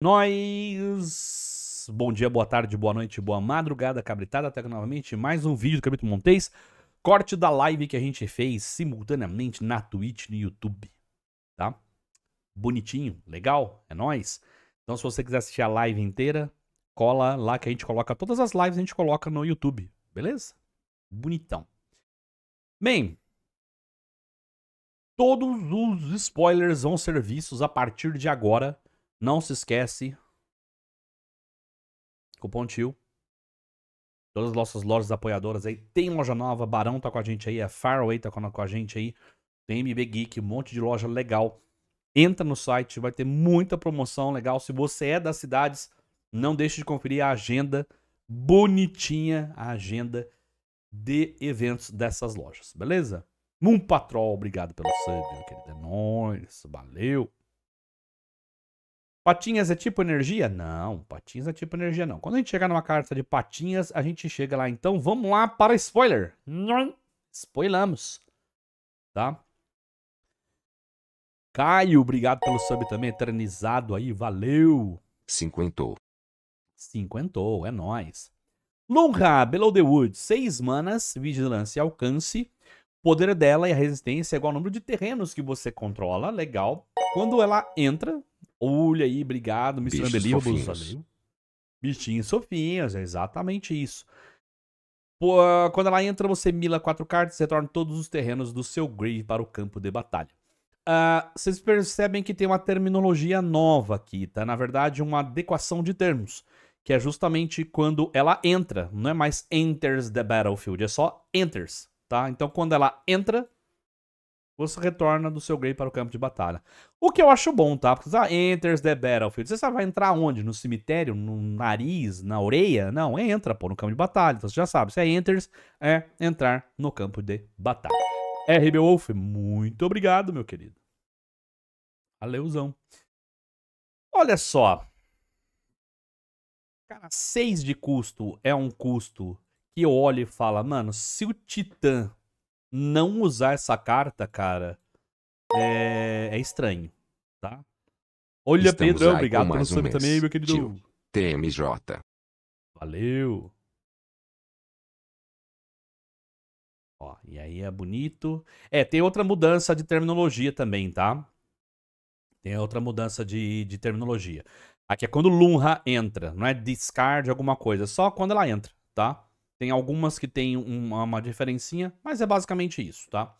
Nós... Bom dia, boa tarde, boa noite, boa madrugada, cabritada. Até que novamente mais um vídeo do Cabrito Montês. Corte da live que a gente fez simultaneamente na Twitch e no YouTube, tá? Bonitinho, legal, é nóis. Então se você quiser assistir a live inteira, cola lá que a gente coloca todas as lives, a gente coloca no YouTube, beleza? Bonitão. Bem... Todos os spoilers vão ser vistos a partir de agora. Não se esquece. Cupom TIL. Todas as nossas lojas apoiadoras aí. Tem loja nova. Barão tá com a gente aí. A Fireway tá com a gente aí. Tem MB Geek. Um monte de loja legal. Entra no site. Vai ter muita promoção legal. Se você é das cidades, não deixe de conferir a agenda. Bonitinha a agenda de eventos dessas lojas. Beleza? Moon Patrol, obrigado pelo sub, meu querido. É nóis, valeu. Patinhas é tipo energia? Não, patinhas é tipo energia não. Quando a gente chegar numa carta de patinhas, a gente chega lá. Então vamos lá para spoiler. Spoilamos. Tá? Caio, obrigado pelo sub também, eternizado aí, valeu. Cinquentou. Cinquentou, é nóis. Lunra, Below the Wood, 6 manas, vigilância e alcance. O poder dela e a resistência é igual ao número de terrenos que você controla. Legal. Quando ela entra... Olha aí, obrigado. Misturando livros. Bichinhos fofinhos. É exatamente isso. Pô, quando ela entra, você mila 4 cartas e retorna todos os terrenos do seu grave para o campo de batalha. Vocês percebem que tem uma terminologia nova aqui, tá? Na verdade, uma adequação de termos. Que é justamente quando ela entra. Não é mais enters the battlefield. É só enters. Tá? Então, quando ela entra, você retorna do seu grave para o campo de batalha. O que eu acho bom, tá? Porque você enters the battlefield. Você sabe, vai entrar onde? No cemitério? No nariz? Na orelha? Não, entra, pô, no campo de batalha. Então, você já sabe. Se é enters, é entrar no campo de batalha. RB Wolf, muito obrigado, meu querido. Valeuzão. Olha só. Cara, 6 de custo é um custo... E olha e fala, mano, se o Titã não usar essa carta, cara, é estranho, tá? Olha, Pedro, obrigado pelo sub também, meu querido. TMJ. Valeu. Ó, e aí é bonito. É, tem outra mudança de terminologia também, tá? Tem outra mudança de terminologia. Aqui é quando Lunra entra, não é discard alguma coisa, é só quando ela entra, tá? Tem algumas que tem uma diferencinha, mas é basicamente isso, tá?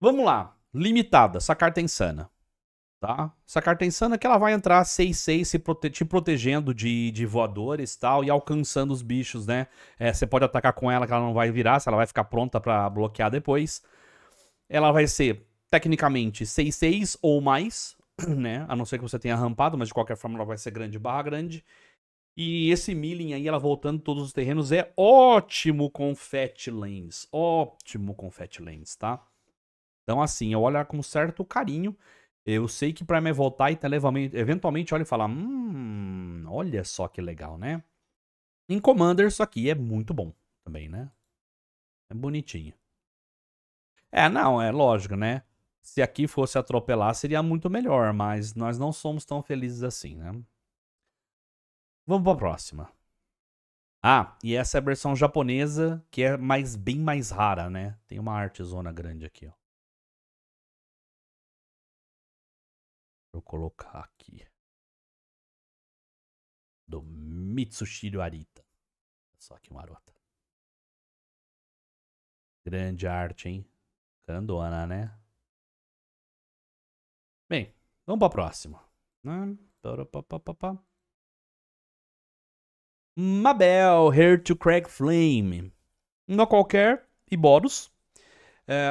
Vamos lá. Limitada. Essa carta é insana, tá? Essa carta é insana que ela vai entrar 6-6, te protegendo de voadores e tal, e alcançando os bichos, né? Você pode atacar com ela, que ela não vai virar, se ela vai ficar pronta pra bloquear depois. Ela vai ser, tecnicamente, 6-6 ou mais, né? A não ser que você tenha rampado, mas de qualquer forma ela vai ser grande/grande. E esse milling aí, ela voltando todos os terrenos, é ótimo com Fetlands. Ótimo com Fetlands, tá? Então, assim, eu olho com um certo carinho. Eu sei que pra me voltar e eventualmente olho e falar, olha só que legal, né? Em Commander, isso aqui é muito bom também, né? É bonitinho. É, não, é lógico, né? Se aqui fosse atropelar, seria muito melhor, mas nós não somos tão felizes assim, né? Vamos para a próxima. Ah, e essa é a versão japonesa, que é bem mais rara, né? Tem uma artezona grande aqui, ó. Vou colocar aqui. Do Mitsushiro Arita. Só que marota. Grande arte, hein? Grandona, né? Bem, vamos para a próxima. Mabel, Here to Cragflame. Não qualquer, e Boros.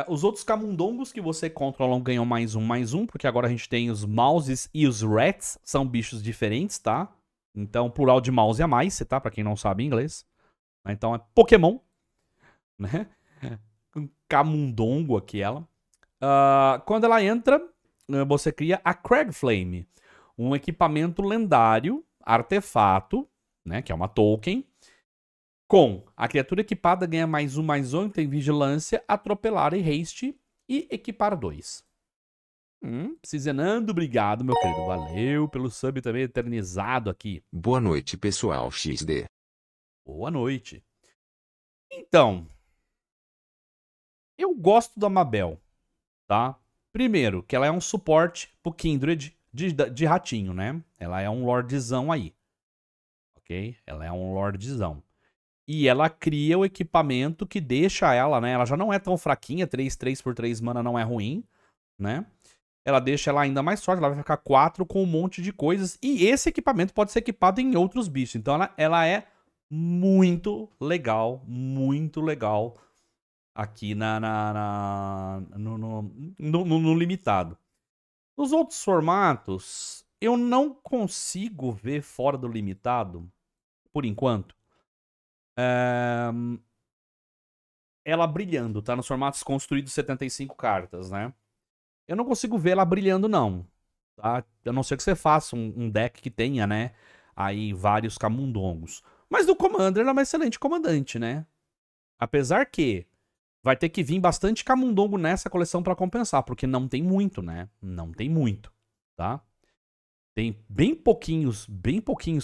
Os outros camundongos que você controla ganham +1/+1, porque agora a gente tem os mouses e os rats, são bichos diferentes, tá? Então, plural de mouse é mice, tá? Pra quem não sabe inglês. Então, é Pokémon, né? Camundongo aqui ela. Quando ela entra, você cria a Cragflame, um equipamento lendário, artefato, né, que é uma token, com a criatura equipada ganha +1/+1, tem vigilância, atropelar e haste, e equipar 2. Cizenando, obrigado, meu querido. Valeu pelo sub também eternizado aqui. Boa noite, pessoal. XD. Boa noite. Então, eu gosto da Mabel, tá? Primeiro, que ela é um suporte pro Kindred de ratinho, né? Ela é um lordzão aí. Ok? Ela é um lordzão. E ela cria o equipamento que deixa ela, né? Ela já não é tão fraquinha, 3 por 3 mana não é ruim, né? Ela deixa ela ainda mais forte, ela vai ficar 4 com um monte de coisas. E esse equipamento pode ser equipado em outros bichos. Então ela é muito legal aqui no limitado. Nos outros formatos, eu não consigo ver fora do limitado, por enquanto. Ela brilhando, tá? Nos formatos construídos 75 cartas, né? Eu não consigo ver ela brilhando, não. Tá? A não ser que você faça um deck que tenha, né? Aí vários camundongos. Mas no Commander ela é uma excelente comandante, né? Apesar que vai ter que vir bastante camundongo nessa coleção pra compensar, porque não tem muito, né? Não tem muito, tá? Tem bem pouquinhos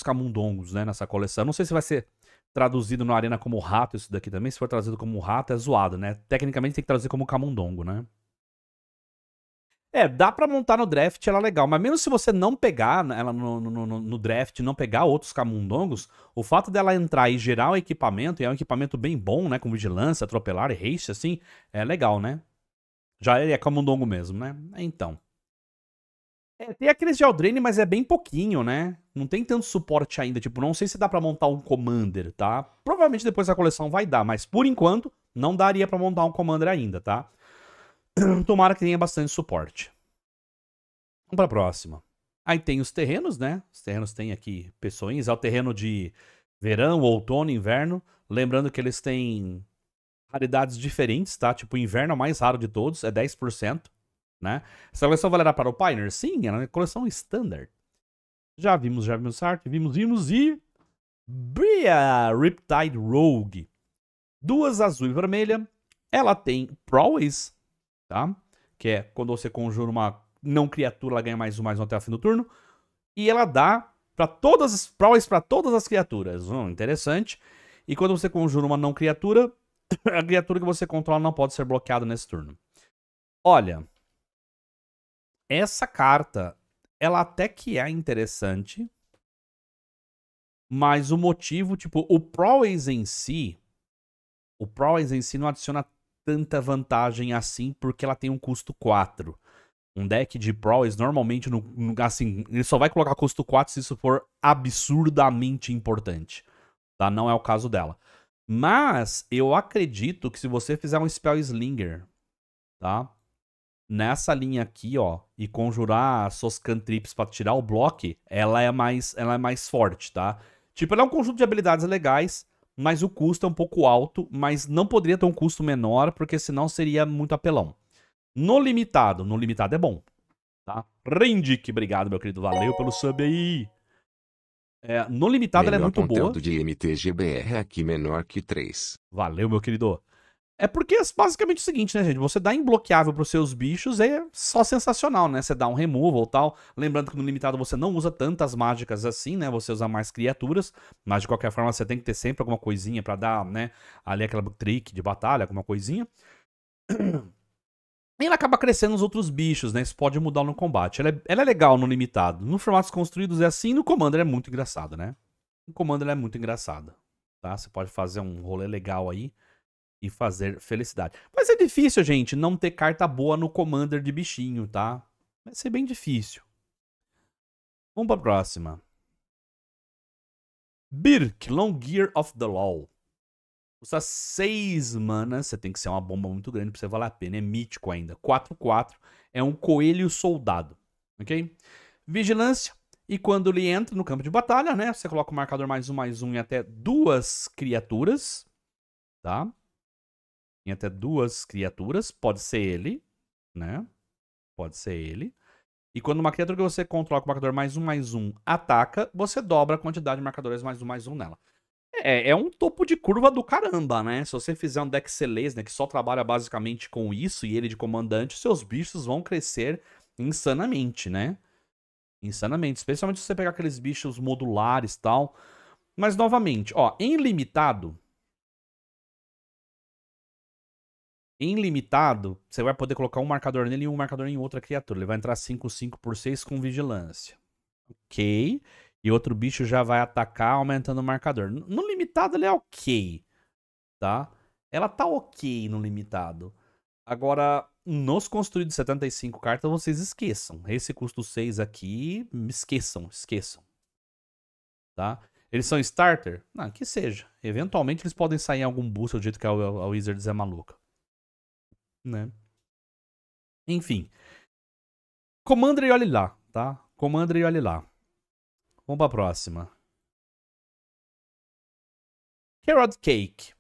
camundongos, né? Nessa coleção. Não sei se vai ser traduzido na arena como rato isso daqui também. Se for traduzido como rato é zoado, né? Tecnicamente tem que traduzir como camundongo, né? É, dá pra montar no draft, ela é legal. Mas mesmo se você não pegar ela no draft, não pegar outros camundongos, o fato dela entrar e gerar um equipamento, e é um equipamento bem bom, né? Com vigilância, atropelar, haste, assim, é legal, né? Já ele é camundongo mesmo, né? Então. É, tem aqueles de Eldraine, mas é bem pouquinho, né? Não tem tanto suporte ainda. Tipo, não sei se dá pra montar um Commander, tá? Provavelmente depois da coleção vai dar, mas por enquanto não daria pra montar um Commander ainda, tá? Tomara que tenha bastante suporte. Vamos pra próxima. Aí tem os terrenos, né? Os terrenos tem aqui peções. É o terreno de verão, outono, inverno. Lembrando que eles têm raridades diferentes, tá? Tipo, o inverno é o mais raro de todos, é 10%, né? Essa coleção valerá para o Pioneer? Sim, ela é uma coleção standard. Já vimos art, vimos e... Bria, Riptide Rogue. 2 azul e vermelha. Ela tem Prowess, tá? Que é quando você conjura uma não criatura, ela ganha mais um até o fim do turno. E ela dá pra todas as criaturas. Interessante. E quando você conjura uma não criatura, a criatura que você controla não pode ser bloqueada nesse turno. Olha, essa carta, ela até que é interessante, mas o motivo, tipo, o Prowess em si não adiciona tanta vantagem assim, porque ela tem um custo 4. Um deck de Prowess, normalmente, assim, ele só vai colocar custo 4 se isso for absurdamente importante, tá? Não é o caso dela. Mas eu acredito que se você fizer um Spell Slinger, tá? Nessa linha aqui, ó, e conjurar suas cantrips pra tirar o bloco, ela é mais forte, tá? Tipo, ela é um conjunto de habilidades legais, mas o custo é um pouco alto, mas não poderia ter um custo menor, porque senão seria muito apelão. No limitado é bom, tá? Rendick, obrigado, meu querido, valeu pelo sub aí. É, no limitado menor ela é muito boa. De MTGBR aqui menor que 3. Valeu, meu querido. É porque é basicamente o seguinte, né, gente? Você dá imbloqueável pros seus bichos, é só sensacional, né? Você dá um removal ou tal. Lembrando que no limitado você não usa tantas mágicas assim, né? Você usa mais criaturas, mas de qualquer forma você tem que ter sempre alguma coisinha pra dar, né? Ali aquela trick de batalha, alguma coisinha. E ela acaba crescendo nos outros bichos, né? Isso pode mudar no combate. Ela é legal no limitado. No formatos construídos é assim, no Commander é muito engraçado, né? No Commander é muito engraçada, tá? Você pode fazer um rolê legal aí e fazer felicidade. Mas é difícil, gente, não ter carta boa no Commander de bichinho, tá? Vai ser bem difícil. Vamos pra próxima. Birk, Long Gear of the Law. Custa 6 manas. Você tem que ser uma bomba muito grande pra você valer a pena. É mítico ainda. 4/4. É um coelho soldado. Ok? Vigilância. E quando ele entra no campo de batalha, né? Você coloca o marcador +1/+1 em até 2 criaturas. Tá? Em até 2 criaturas, pode ser ele, né? Pode ser ele. E quando uma criatura que você controla com o marcador +1/+1 ataca, você dobra a quantidade de marcadores +1/+1 nela. É um topo de curva do caramba, né? Se você fizer um deck Celeste, né, que só trabalha basicamente com isso, e ele de comandante, seus bichos vão crescer insanamente, né? Insanamente, especialmente se você pegar aqueles bichos modulares e tal. Mas novamente, ó, em limitado, você vai poder colocar um marcador nele e um marcador em outra criatura. Ele vai entrar 5/5/6 com vigilância. Ok. E outro bicho já vai atacar aumentando o marcador. No limitado ele é ok, tá? Ela tá ok no limitado. Agora, nos construídos 75 cartas, vocês esqueçam. Esse custo 6 aqui, esqueçam. Tá? Eles são starter? Não, que seja. Eventualmente eles podem sair em algum boost, do jeito que a Wizards é maluca, né? Enfim. Commander e olhe lá, tá? Commander e olhe lá. Vamos pra próxima. Carrot Cake.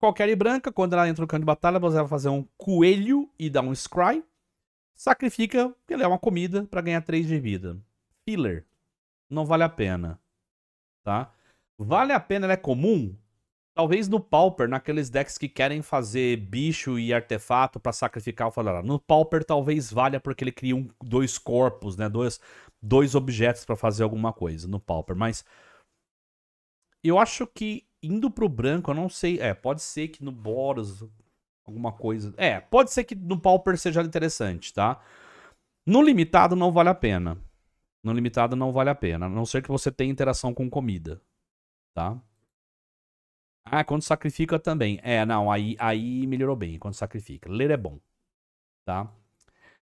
Qualquer e branca, quando ela entra no campo de batalha, você vai fazer um coelho e dá um scry. Sacrifica, porque ele é uma comida, pra ganhar 3 de vida. Filler. Não vale a pena, tá? Vale a pena, ela é comum? Talvez no Pauper, naqueles decks que querem fazer bicho e artefato pra sacrificar, eu falo, no Pauper talvez valha porque ele cria dois corpos, né? Dois objetos pra fazer alguma coisa no Pauper, mas eu acho que indo pro branco, eu não sei, pode ser que no Boros alguma coisa, pode ser que no Pauper seja interessante, tá? No limitado não vale a pena. No limitado não vale a pena, a não ser que você tenha interação com comida, tá? Ah, quando sacrifica também. Não, aí melhorou bem, quando sacrifica. Ler é bom, tá?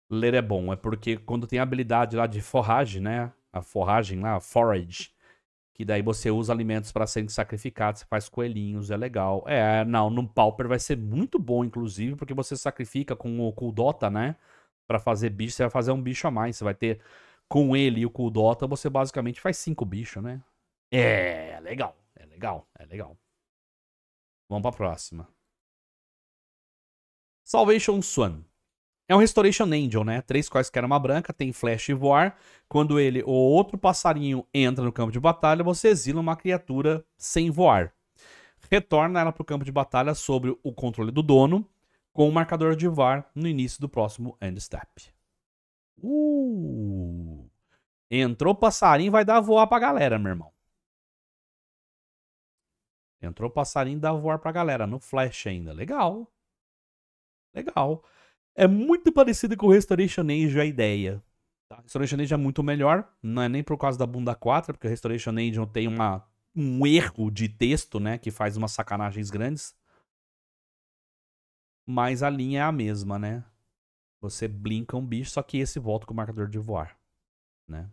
Ler é bom, é porque quando tem a habilidade lá de forragem, né? A forragem lá, forage, que daí você usa alimentos para serem sacrificados, você faz coelhinhos, é legal. Não, num Pauper vai ser muito bom, inclusive, porque você sacrifica com o Kudota, né? Pra fazer bicho, você vai fazer um bicho a mais. Você vai ter, com ele e o Kudota, você basicamente faz 5 bichos, né? É legal. Vamos pra próxima. Salvation Swan. É um Restoration Angel, né? 3 quaisquer uma branca, tem flash e voar. Quando ele ou outro passarinho entra no campo de batalha, você exila uma criatura sem voar. Retorna ela pro campo de batalha sob o controle do dono, com o marcador de voar no início do próximo end step. Entrou passarinho, vai dar voar pra galera, meu irmão. Entrou o passarinho e dá voar pra galera. No flash ainda. Legal. É muito parecido com o Restoration Angel a ideia. Tá? Restoration Angel é muito melhor. Não é nem por causa da bunda 4, porque o Restoration Angel tem um erro de texto, né? Que faz umas sacanagens grandes. Mas a linha é a mesma, né? Você blinka um bicho, só que esse volta com o marcador de voar, né?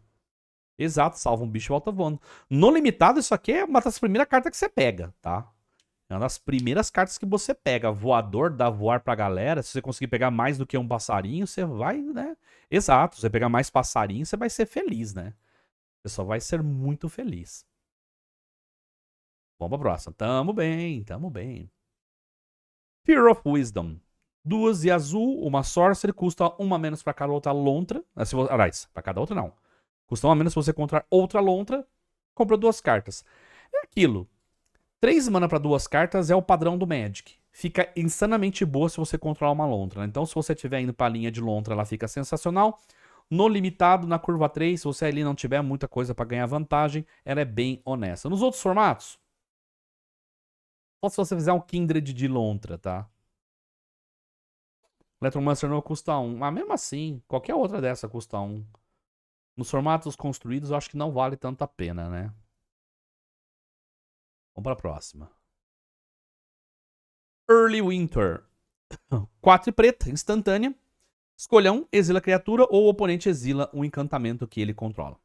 Exato, salva um bicho e volta voando. No limitado, isso aqui é uma das primeiras cartas que você pega, tá? É uma das primeiras cartas que você pega. Voador, dá voar pra galera. Se você conseguir pegar mais do que um passarinho, você vai, né? Exato, se você pegar mais passarinho, você vai ser feliz, né? Você só vai ser muito feliz. Vamos pra próxima. Tamo bem. Peer of Wisdom. 2 e azul, uma sorcery, custa uma menos pra cada outra lontra. Aliás, pra cada outra não. Custa uma menos se você encontrar outra lontra, compra 2 cartas. É aquilo. 3 mana para 2 cartas é o padrão do Magic. Fica insanamente boa se você controlar uma lontra. Então, se você estiver indo para a linha de lontra, ela fica sensacional. No limitado, na curva 3, se você ali não tiver muita coisa para ganhar vantagem, ela é bem honesta. Nos outros formatos, só se você fizer um Kindred de lontra, tá? Electromancer não custa 1. Mas mesmo assim, qualquer outra dessa custa 1. Nos formatos construídos, eu acho que não vale tanto a pena, né? Vamos para a próxima. Early Winter. 4 e preta, instantânea. Escolha um, exila a criatura ou o oponente exila um encantamento que ele controla.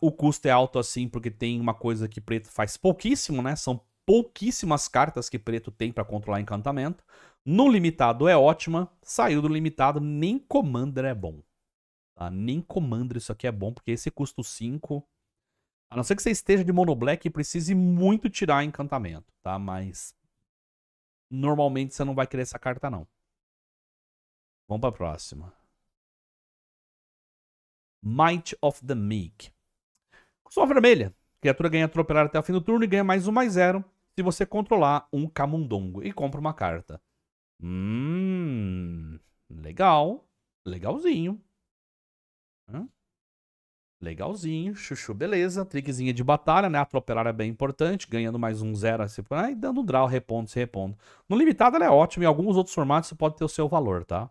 O custo é alto assim porque tem uma coisa que preto faz pouquíssimo, né? São pouquíssimas cartas que preto tem para controlar encantamento. No limitado é ótima. Saiu do limitado, nem Commander é bom. Ah, nem Commander isso aqui é bom, porque esse custo 5, a não ser que você esteja de Mono Black e precise muito tirar encantamento, tá? Mas normalmente você não vai querer essa carta, não. Vamos pra próxima. Might of the Meek. Custo vermelha. A criatura ganha atropelar até o fim do turno e ganha +1/+0 se você controlar um camundongo. E compra uma carta. Legal. Legalzinho. Legalzinho. Chuchu, beleza. Trickzinha de batalha, né? Atropelar é bem importante. Ganhando mais um zero assim, e dando um draw, repondo, se repondo. No limitado ela é ótima. Em alguns outros formatos você pode ter o seu valor, tá?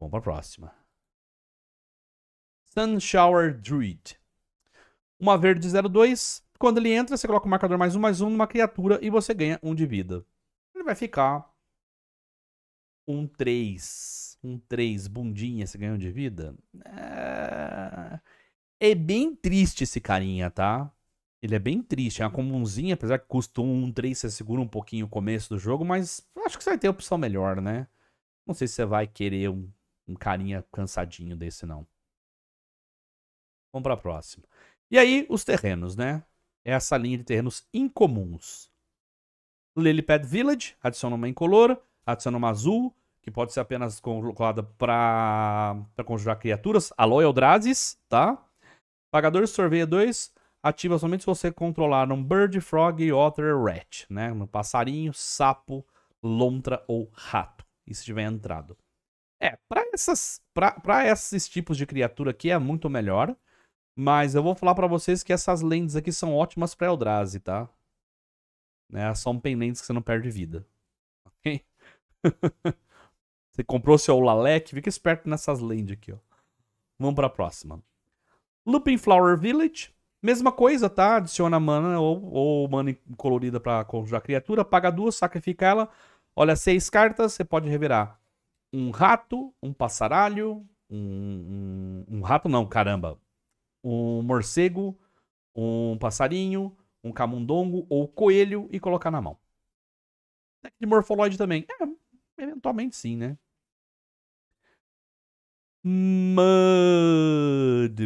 Vamos pra próxima. Sunshower Druid. Uma verde 0/2. Quando ele entra, você coloca o marcador +1/+1 numa criatura e você ganha 1 de vida. Ele vai ficar um 3. Um 3, bundinha, você ganha 1 de vida. É bem triste esse carinha, tá? Ele é bem triste. É uma comunzinha, apesar que custa 1/3, você segura um pouquinho o começo do jogo, mas acho que você vai ter opção melhor, né? Não sei se você vai querer um carinha cansadinho desse, não. Vamos para a próxima. E aí, os terrenos, né? Essa linha de terrenos incomuns. Lilypad Village, adiciona uma incolor, adiciona uma azul, que pode ser apenas colocada para conjurar criaturas. Aloy Eldrazi's, tá? Pagador de sorveia 2, ativa somente se você controlar um Bird, Frog, Otter, Rat, né? Um passarinho, sapo, lontra ou rato. E se tiver entrado. Para esses tipos de criatura aqui é muito melhor. Mas eu vou falar pra vocês que essas lentes aqui são ótimas pra Eldrazi, tá? Né? São pendentes que você não perde vida. Ok? Você comprou seu Lalek, fica esperto nessas lentes aqui, ó. Vamos pra próxima. Lupin Flower Village. Mesma coisa, tá? Adiciona mana ou mana colorida pra conjurar criatura. Paga 2, sacrifica ela. Olha, 6 cartas, você pode revirar um rato, um passaralho, um rato não, caramba. Um morcego, um passarinho, um camundongo ou coelho e colocar na mão. De morfoloide também. Eventualmente sim, né? Mud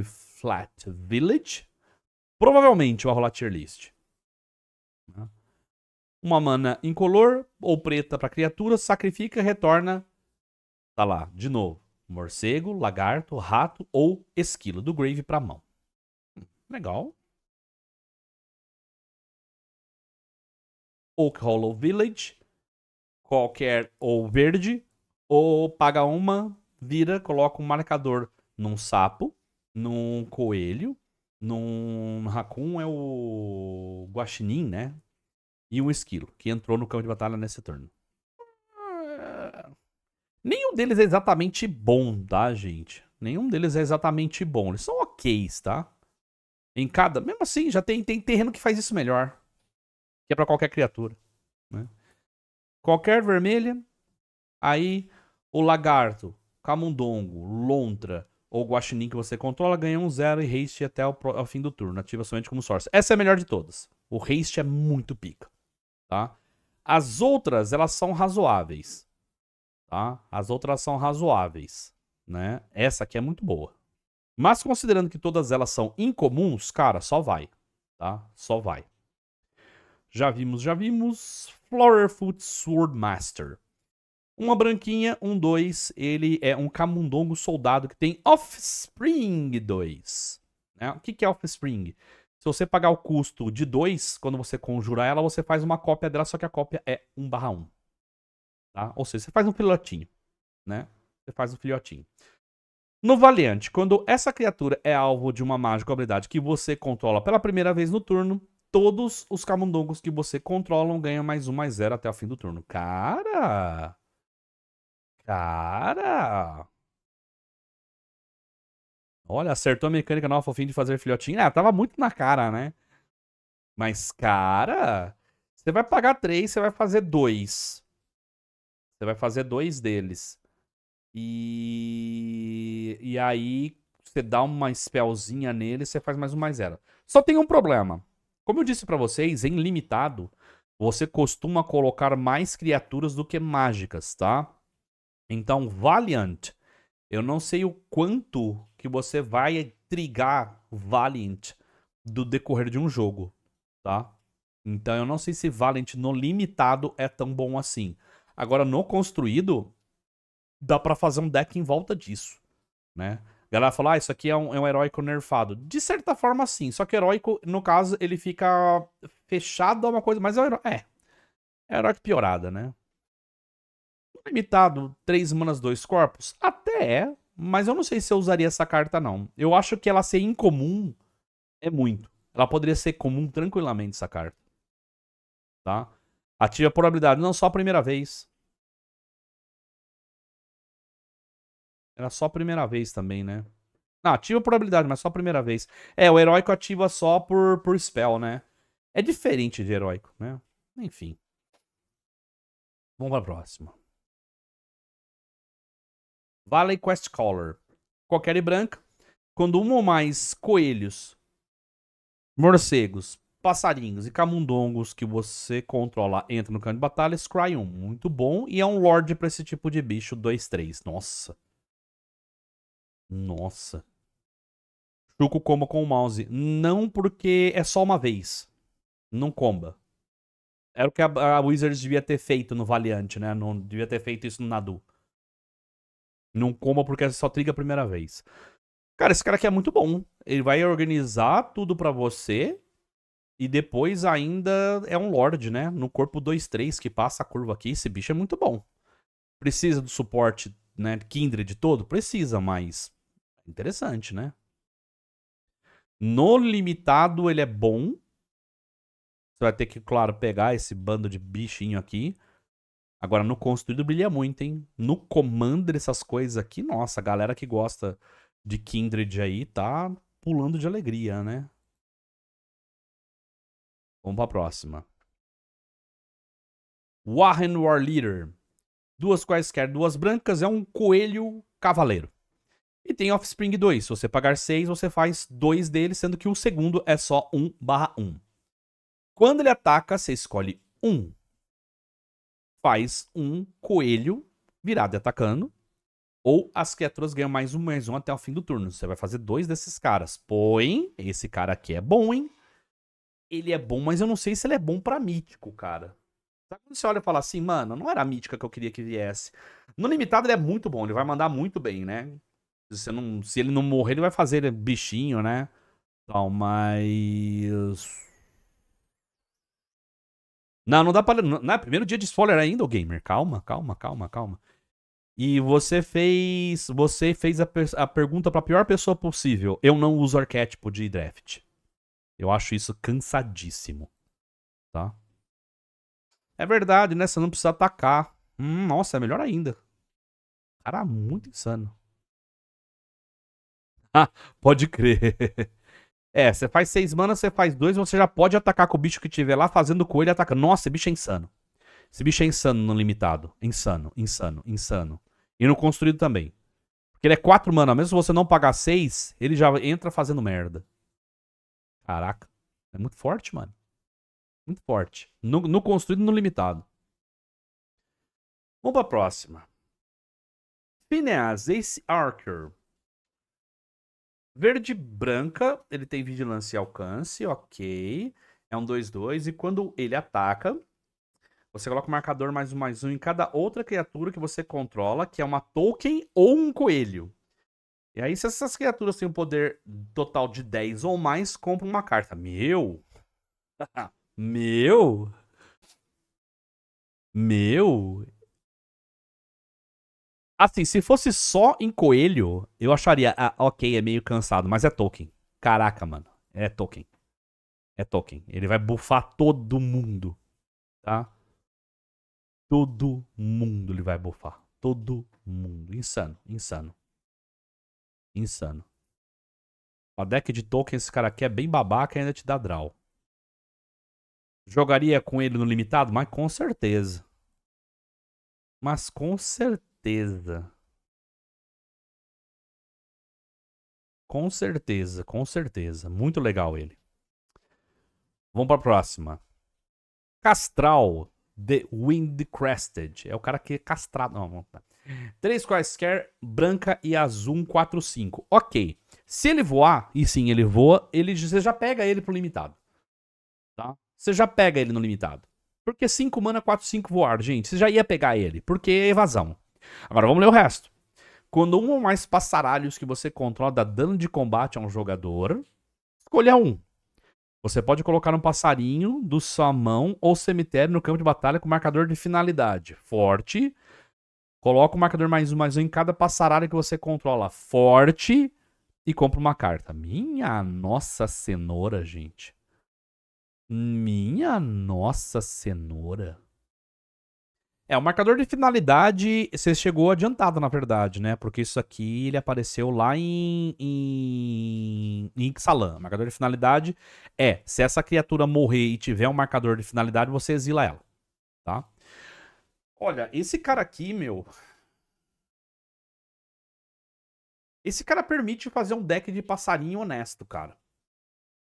Flat Village. Provavelmente vai rolar tier list. Uma mana incolor ou preta para criatura, sacrifica, retorna. Tá lá, de novo. Morcego, lagarto, rato ou esquilo do grave para mão. Legal. Oak Hollow Village. Qualquer ou verde. Ou paga uma, vira, coloca um marcador num sapo, num coelho, num raccoon é o guaxinim, né? E um esquilo, que entrou no campo de batalha nesse turno. Nenhum deles é exatamente bom, tá, gente? Nenhum deles é exatamente bom. Eles são ok's, tá? Em cada... Mesmo assim, já tem terreno que faz isso melhor. Que é pra qualquer criatura, né? Qualquer vermelha. Aí, o lagarto, camundongo, lontra ou guaxinim que você controla ganha um 0 e haste até ao fim do turno. Ativa somente como source. Essa é a melhor de todas. O haste é muito pica, tá? As outras, elas são razoáveis. Tá? As outras são razoáveis, né? Essa aqui é muito boa. Mas considerando que todas elas são incomuns, cara, só vai, tá? Só vai. Já vimos. Flowerfoot Swordmaster. Uma branquinha, 1/2. Ele é um camundongo soldado que tem Offspring 2. Né? O que é Offspring? Se você pagar o custo de 2, quando você conjurar ela, você faz uma cópia dela, só que a cópia é 1/1. Tá? Ou seja, você faz um filhotinho, né? Você faz um filhotinho. No Valiante, quando essa criatura é alvo de uma mágica ou habilidade que você controla pela primeira vez no turno, todos os camundongos que você controla ganham +1/+0 até o fim do turno. Cara! Olha, acertou a mecânica nova, fofinho de fazer filhotinho. Tava muito na cara, né? Mas, cara... Você vai pagar 3, você vai fazer 2. Você vai fazer 2 deles. E aí, você dá uma spellzinha nele, você faz +1/+0. Só tem um problema. Como eu disse pra vocês, em limitado, você costuma colocar mais criaturas do que mágicas, tá? Então, Valiant. Eu não sei o quanto que você vai trigar Valiant do decorrer de um jogo, tá? Então, eu não sei se Valiant no limitado é tão bom assim. Agora, no construído, dá pra fazer um deck em volta disso, né? A galera fala, isso aqui é um heróico nerfado. De certa forma, sim. Só que heróico, no caso, ele fica fechado a uma coisa. Mas é heróico piorada, né? limitado, 3 manas, 2 corpos? Até é, mas eu não sei se eu usaria essa carta, não. Eu acho que ela ser incomum é muito. Ela poderia ser comum tranquilamente, essa carta. Tá? Ative a probabilidade. Não, só a primeira vez. Era só a primeira vez também, né? Não, ativa a probabilidade, mas só a primeira vez. É, o heróico ativa só por spell, né? É diferente de heróico, né? Enfim. Vamos pra próxima. Valley Quest Caller. Qualquer e branca. Quando um ou mais coelhos, morcegos, passarinhos e camundongos que você controla entram no campo de batalha, scry 1. Muito bom. E é um lord pra esse tipo de bicho 2-3. Nossa. Nossa. Chuco comba com o mouse. Não, porque é só uma vez. Não comba. Era o que a Wizards devia ter feito no Valiant, né? Não devia ter feito isso no Nadu. Não comba porque só triga a primeira vez. Cara, esse cara aqui é muito bom. Ele vai organizar tudo pra você. E depois ainda é um Lorde, né? No corpo 2-3 que passa a curva aqui. Esse bicho é muito bom. Precisa do suporte, né? Kindred todo? Precisa, mas... interessante, né? No limitado ele é bom. Você vai ter que, claro, pegar esse bando de bichinho aqui. Agora, no construído brilha muito, hein? No Commander, essas coisas aqui, nossa, a galera que gosta de Kindred aí tá pulando de alegria, né? Vamos pra próxima. Warren Warleader. Duas quaisquer, duas brancas, é um coelho cavaleiro. E tem Offspring 2. Se você pagar 6, você faz 2 deles, sendo que o segundo é só 1/1. Quando ele ataca, você escolhe 1. Faz um coelho virado e atacando. Ou as criaturas ganham mais um até o fim do turno. Você vai fazer 2 desses caras. Põe. Esse cara aqui é bom, hein? Ele é bom, mas eu não sei se ele é bom pra mítico, cara. Sabe quando você olha e fala assim, mano, não era a mítica que eu queria que viesse. No limitado ele é muito bom. Ele vai mandar muito bem, né? Se ele não morrer, ele vai fazer bichinho, né? Então, mas... Não, não dá pra... Não é primeiro dia de spoiler ainda, o gamer. Calma. E você fez a pergunta pra pior pessoa possível. Eu não uso arquétipo de draft. Eu acho isso cansadíssimo. Tá? É verdade, né? Você não precisa atacar. Nossa, é melhor ainda. Cara, muito insano. Ah, pode crer. É, você faz 6 manas, você faz 2, você já pode atacar com o bicho que tiver lá, fazendo com ele atacando. Nossa, esse bicho é insano. Esse bicho é insano no limitado. Insano. E no construído também. Porque ele é 4 manas, mesmo se você não pagar 6, ele já entra fazendo merda. Caraca. É muito forte, mano. Muito forte. No construído e no limitado. Vamos pra próxima. Phineas Ace Archer. Verde branca, ele tem vigilância e alcance, ok. É um 2-2 e quando ele ataca, você coloca o marcador +1/+1 em cada outra criatura que você controla, que é uma token ou um coelho. E aí, se essas criaturas têm um poder total de 10 ou mais, compra uma carta. Meu? Assim, se fosse só em coelho, eu acharia, ah, ok, é meio cansado, mas é token. Caraca, mano, é token. Ele vai buffar todo mundo, tá? Todo mundo ele vai buffar. Todo mundo. Insano. A deck de token, esse cara aqui é bem babaca e ainda te dá draw. Jogaria com ele no limitado? Mas com certeza. Com certeza. Muito legal ele. Vamos pra próxima. Castral, The Wind-Crested. É o cara que é castrado. Não, vamos lá. 3 quaisquer, branca e azul, 4/5. Ok. Se ele voar, e sim, ele voa, você já pega ele pro limitado. Tá? Você já pega ele no limitado. Porque 5 mana, 4/5 voar, gente. Você já ia pegar ele, porque é evasão. Agora vamos ler o resto. Quando um ou mais passaralhos que você controla dá dano de combate a um jogador, escolha um. Você pode colocar um passarinho do sua mão ou cemitério no campo de batalha com marcador de finalidade. Forte. Coloca o marcador +1/+1 em cada passaralho que você controla forte e compra uma carta. Minha nossa cenoura, gente. Minha nossa cenoura. É, o marcador de finalidade, você chegou adiantado, na verdade, né? Porque isso aqui, ele apareceu lá em Xalan. O marcador de finalidade é, se essa criatura morrer e tiver um marcador de finalidade, você exila ela, tá? Olha, esse cara aqui, meu... Esse cara permite fazer um deck de passarinho honesto, cara.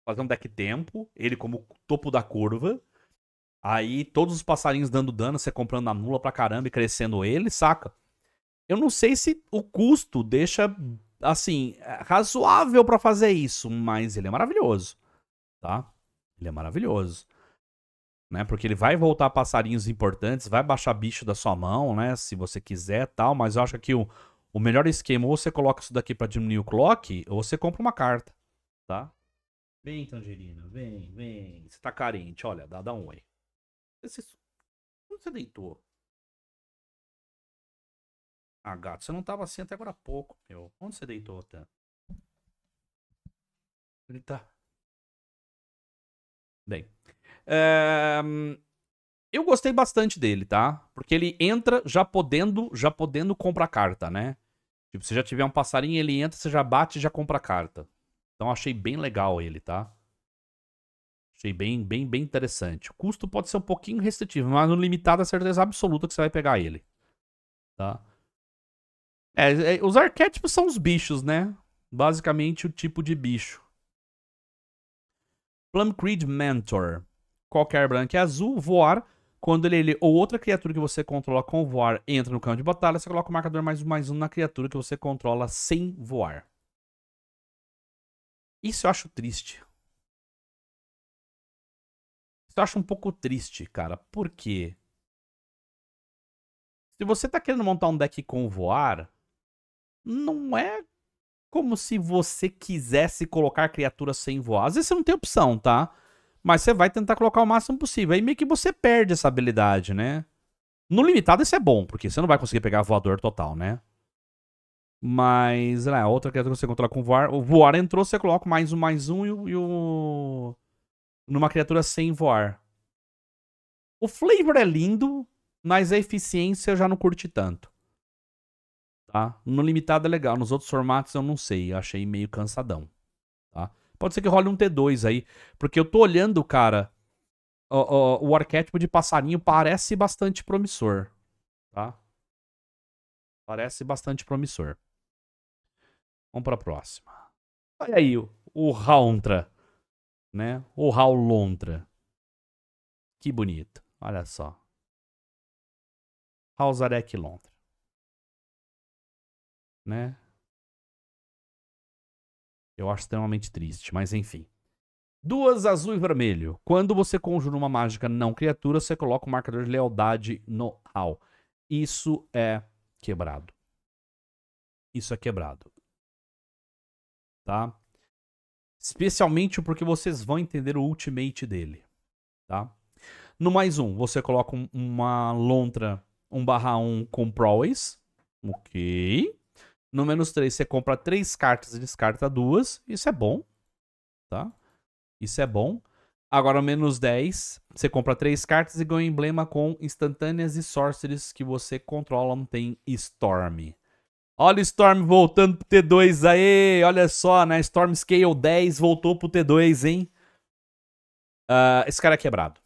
Fazer um deck tempo, ele como topo da curva. Aí todos os passarinhos dando dano, você comprando a nula pra caramba e crescendo ele, saca? Eu não sei se o custo deixa, assim, razoável pra fazer isso, mas ele é maravilhoso, tá? Ele é maravilhoso. Né? Porque ele vai voltar passarinhos importantes, vai baixar bicho da sua mão, né? Se você quiser, tal. Mas eu acho que o melhor esquema, ou você coloca isso daqui pra diminuir o clock, ou você compra uma carta, tá? Vem, Tangerina, vem, vem. Você tá carente, olha, dá um oi. Onde você deitou? Ah, gato, você não tava assim até agora há pouco, meu. Onde você deitou, Tan? Ele tá... Bem... Eu gostei bastante dele, tá? Porque ele entra já podendo comprar carta, né? Tipo, se já tiver um passarinho, ele entra, você já bate e já compra carta. Então achei bem legal ele, tá? Achei bem interessante. O custo pode ser um pouquinho restritivo, mas no limitado é certeza absoluta que você vai pegar ele, tá? Os arquétipos são os bichos, né? Basicamente o tipo de bicho. Plum Creed Mentor. Qualquer branco é azul, voar. Quando ele ou outra criatura que você controla com voar entra no campo de batalha, você coloca o marcador +1/+1 na criatura que você controla sem voar. Isso eu acho triste. Isso eu acho um pouco triste, cara. Por quê? Se você tá querendo montar um deck com voar, não é como se você quisesse colocar criaturas sem voar. Às vezes você não tem opção, tá? Mas você vai tentar colocar o máximo possível. Aí meio que você perde essa habilidade, né? No limitado isso é bom, porque você não vai conseguir pegar voador total, né? Mas, né, outra criatura que você controla com voar. O voar entrou, você coloca +1/+1 numa criatura sem voar. O flavor é lindo, mas a eficiência eu já não curti tanto. Tá? No limitado é legal. Nos outros formatos eu não sei. Eu achei meio cansadão. Tá? Pode ser que role um T2 aí. Porque eu tô olhando, cara, o arquétipo de passarinho parece bastante promissor. Tá? Parece bastante promissor. Vamos pra próxima. Olha aí o Raontra, né? O Hal Lortha. Que bonito. Olha só. Halzarek Lontra. Né? Eu acho extremamente triste, mas enfim. Duas azul e vermelho. Quando você conjura uma mágica não criatura, você coloca o marcador de lealdade no Hal. Isso é quebrado. Isso é quebrado. Tá? Especialmente porque vocês vão entender o ultimate dele. Tá? No +1, você coloca uma lontra 1/1 com prowess. Ok. No -3, você compra 3 cartas e descarta 2. Isso é bom. Tá? Isso é bom. Agora, -10, você compra 3 cartas e ganha um emblema com instantâneas e sorceries que você controla. Não tem Storm. Olha o Storm voltando pro T2. Aê! Olha só, né? Storm Scale 10 voltou pro T2, hein? Esse cara é quebrado.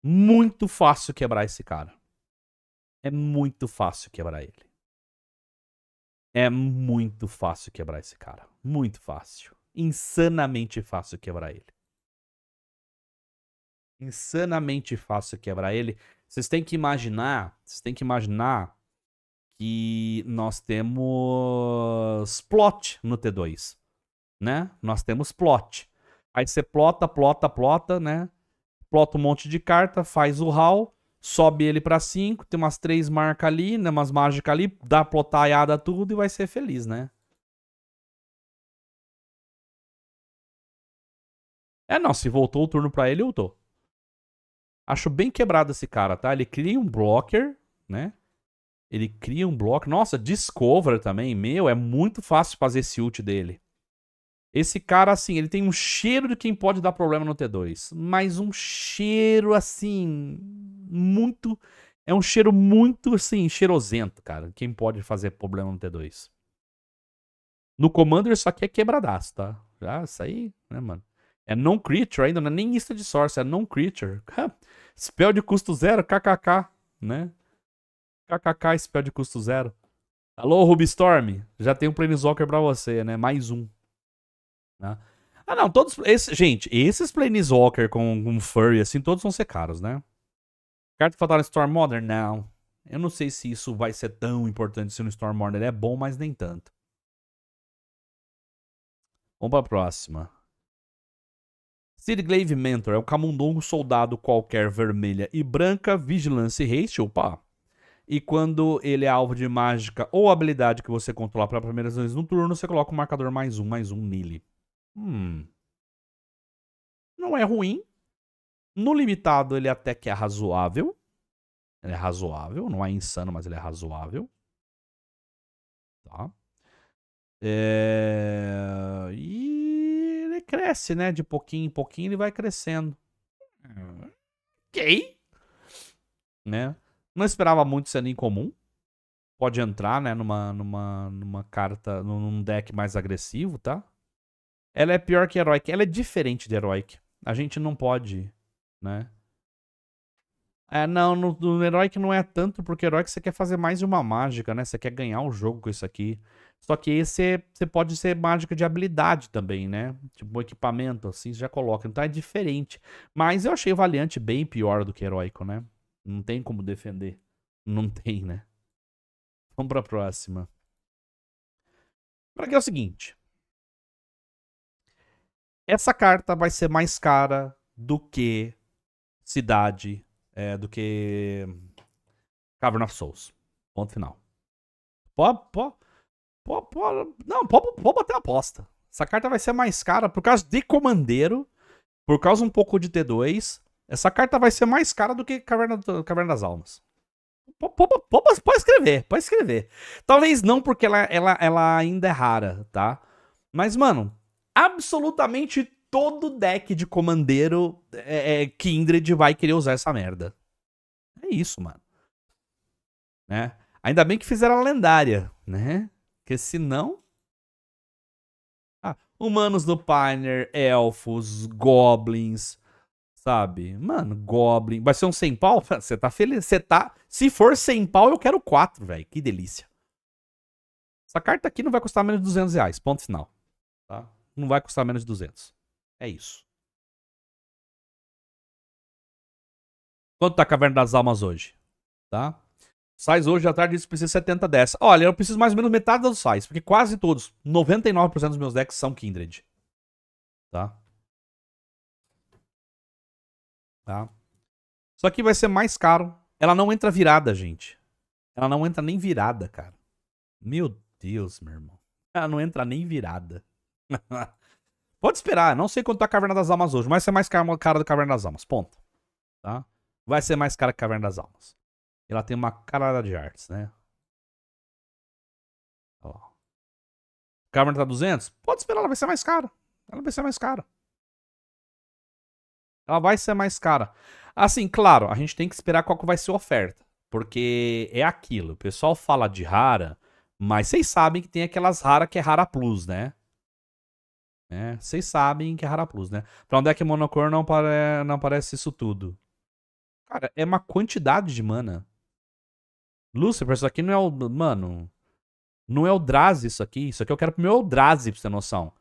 Muito fácil quebrar esse cara. É muito fácil quebrar ele. É muito fácil quebrar esse cara. Muito fácil. Insanamente fácil quebrar ele. Insanamente fácil quebrar ele. Vocês têm que imaginar que nós temos plot no T2, né? Nós temos plot. Aí você plota, né? Plota um monte de carta, faz o Hal, sobe ele pra 5, tem umas 3 marcas ali, né? Umas mágicas ali, dá plotaiada tudo e vai ser feliz, né? É, não, se voltou o turno pra ele, eu tô. Acho bem quebrado esse cara, tá? Ele cria um blocker, né? Ele cria um bloco. Nossa, Discover também, meu, é muito fácil fazer esse ult dele. Esse cara, assim, ele tem um cheiro de quem pode dar problema no T2. Mas um cheiro, assim, muito... É um cheiro muito, assim, cheirosento, cara. Quem pode fazer problema no T2. No Commander isso aqui é quebradaço, tá? Já, isso aí, né, mano? É non-creature ainda, não é nem lista de source, é non-creature. Spell de custo zero, kkk, né? Kkk, spell de custo zero. Alô, Rubistorm? Já tem um Planeswalker pra você, né? Mais um. Né? Ah, não, todos... Esse, gente, esses Planeswalker com furry, assim, todos vão ser caros, né? Carta fatal no Storm Modern? Não. Eu não sei se isso vai ser tão importante se no Storm Modern é bom, mas nem tanto. Vamos pra próxima. Seedglaive Mentor é um camundongo soldado qualquer vermelha e branca, vigilância e haste, opa. E quando ele é alvo de mágica ou habilidade que você controlar para primeiras vezes no turno, você coloca um marcador +1/+1 nele. Não é ruim. No limitado ele até que é razoável. Ele é razoável, não é insano, mas ele é razoável. Tá. E ele cresce, né? De pouquinho em pouquinho ele vai crescendo. Ok. Né? Não esperava muito sendo incomum. Pode entrar, né? Numa carta, num deck mais agressivo, tá? Ela é pior que Heroic. Ela é diferente de Heroic. A gente não pode, né? É, não, no Heroic não é tanto, porque Heroic você quer fazer mais de uma mágica, né? Você quer ganhar o jogo com isso aqui. Só que esse você pode ser mágica de habilidade também, né? Tipo um equipamento, assim, você já coloca. Então é diferente. Mas eu achei o Valiante bem pior do que Heroico, né? Não tem como defender. Não tem, né? Vamos pra próxima. Pra que é o seguinte. Essa carta vai ser mais cara do que Cidade... do que Caverna of Souls. Ponto final. Pode bater a aposta. Essa carta vai ser mais cara por causa de Comandeiro, por causa um pouco de T2. Essa carta vai ser mais cara do que Caverna das Almas. Pode escrever, pode escrever. Talvez não, porque ela ainda é rara, tá? Mas, mano, absolutamente todo deck de Comandeiro Kindred vai querer usar essa merda. É isso, mano. Né? Ainda bem que fizeram a lendária, né? Porque senão... Ah, humanos do Pioneer, elfos, goblins, sabe? Mano, goblin... Vai ser um 100 pau? Você tá feliz? Você tá... Se for 100 pau, eu quero 4, velho. Que delícia. Essa carta aqui não vai custar menos de R$200. Ponto final. Tá? Não vai custar menos de 200. É isso. Quanto tá a Caverna das Almas hoje? Tá? Sais hoje à tarde, isso precisa 70 dessa. Olha, eu preciso mais ou menos metade dos sais, porque quase todos, 99% dos meus decks são Kindred. Tá? Tá? Só que vai ser mais caro. Ela não entra virada, gente. Ela não entra nem virada, cara. Meu Deus, meu irmão. Ela não entra nem virada. Pode esperar, não sei quanto tá a Caverna das Almas hoje, mas vai ser mais cara do Caverna das Almas, ponto. Tá? Vai ser mais cara que a Caverna das Almas. Ela tem uma caralhada de artes, né? Ó. Caverna tá 200? Pode esperar, ela vai ser mais cara. Ela vai ser mais cara. Ela vai ser mais cara. Assim, claro, a gente tem que esperar qual que vai ser a oferta. Porque é aquilo, o pessoal fala de rara, mas vocês sabem que tem aquelas raras que é rara plus, né? Vocês sabem que é rara plus, né? Pra um deck monocor não aparece isso tudo. Cara, é uma quantidade de mana. Lucifer, isso aqui não é o... Mano, não é o Eldrazi isso aqui. Isso aqui eu quero pro meu Eldrazi, pra você ter noção.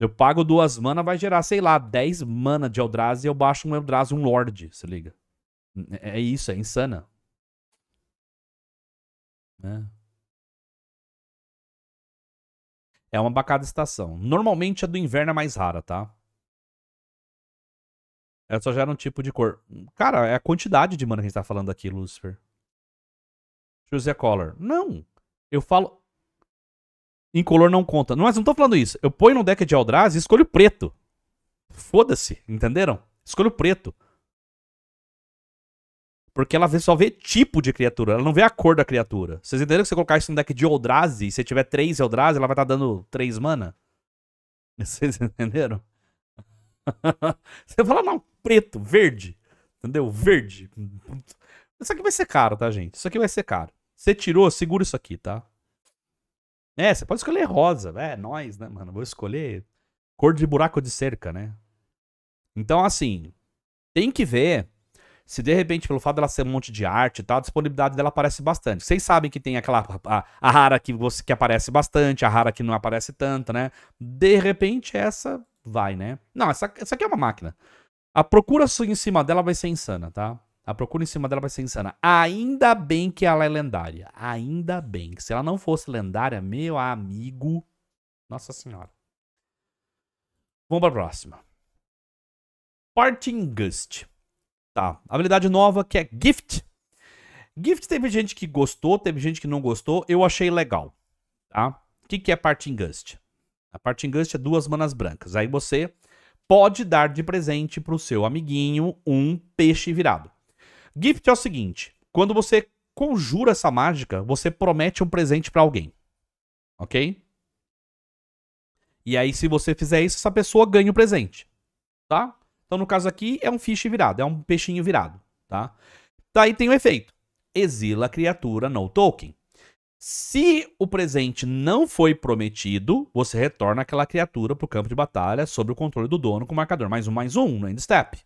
Eu pago 2 mana, vai gerar, sei lá, 10 mana de Eldrazi e eu baixo um Eldrazi, um Lorde, se liga. É isso, é insana. É uma bacana estação. Normalmente a do inverno é mais rara, tá? Ela só gera um tipo de cor. Cara, é a quantidade de mana que a gente tá falando aqui, Lucifer. Choose a color. Não. Eu falo... Incolor não conta. Mas não tô falando isso. Eu ponho no deck de Eldrazi e escolho preto. Foda-se. Entenderam? Escolho preto. Porque ela só vê tipo de criatura, ela não vê a cor da criatura. Vocês entenderam que se você colocar isso no deck de Eldrazi, se tiver 3 Eldrazi, ela vai estar dando 3 mana? Vocês entenderam? Você fala, não, preto, verde. Entendeu? Verde. Isso aqui vai ser caro, tá, gente? Isso aqui vai ser caro. Você tirou, segura isso aqui, tá? É, você pode escolher rosa. É, nós, né, mano? Vou escolher cor de buraco de cerca, né? Então, assim, tem que ver se, de repente, pelo fato dela ser um monte de arte e tal, a disponibilidade dela aparece bastante. Vocês sabem que tem aquela a rara que aparece bastante, a rara que não aparece tanto, né? De repente, essa vai, né? Não, essa aqui é uma máquina. A procura em cima dela vai ser insana, tá? A procura em cima dela vai ser insana. Ainda bem que ela é lendária. Ainda bem. Se ela não fosse lendária, meu amigo... Nossa Senhora. Vamos pra próxima. Parting Gust. Tá. Habilidade nova que é Gift. Gift teve gente que gostou, teve gente que não gostou. Eu achei legal. Tá? O que é Parting Gust? A Parting Gust é 2 manas brancas. Aí você pode dar de presente pro seu amiguinho um peixe virado. Gift é o seguinte, quando você conjura essa mágica, você promete um presente pra alguém, ok? E aí se você fizer isso, essa pessoa ganha o presente, tá? Então no caso aqui é um fish virado, é um peixinho virado, tá? Daí tem o efeito, exila a criatura no token. Se o presente não foi prometido, você retorna aquela criatura pro campo de batalha sob o controle do dono com o marcador +1/+1 no end step,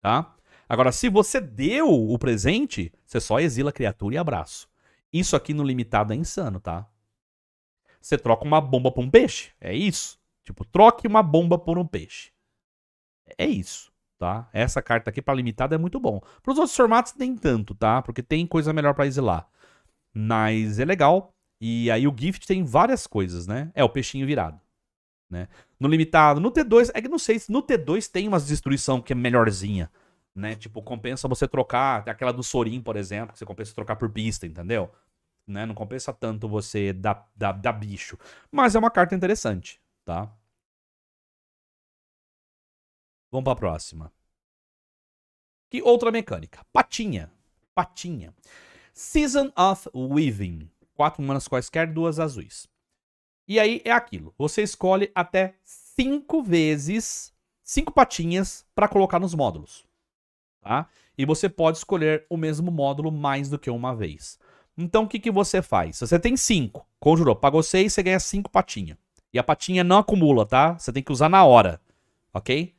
tá? Agora, se você deu o presente, você só exila a criatura e abraço. Isso aqui no limitado é insano, tá? Você troca uma bomba por um peixe, é isso. Tipo, troque uma bomba por um peixe. É isso, tá? Essa carta aqui pra limitado é muito bom. Para os outros formatos nem tanto, tá? Porque tem coisa melhor pra exilar. Mas é legal. E aí o Gift tem várias coisas, né? É o peixinho virado, né? No limitado, no T2, é que não sei se no T2 tem umas destruição que é melhorzinha, né? Tipo, compensa você trocar, aquela do Sorin, por exemplo, que você compensa trocar por pista, entendeu? Né? Não compensa tanto você dar bicho. Mas é uma carta interessante, tá? Vamos pra próxima. Que outra mecânica? Patinha. Patinha. Season of Weaving. 4 manas quaisquer, 2 azuis. E aí é aquilo. Você escolhe até 5 vezes, 5 patinhas pra colocar nos módulos. Tá? E você pode escolher o mesmo módulo mais do que uma vez. Então o que, que você faz? Você tem 5, conjurou, pagou 6, você ganha 5 patinha. E a patinha não acumula, tá? Você tem que usar na hora, ok?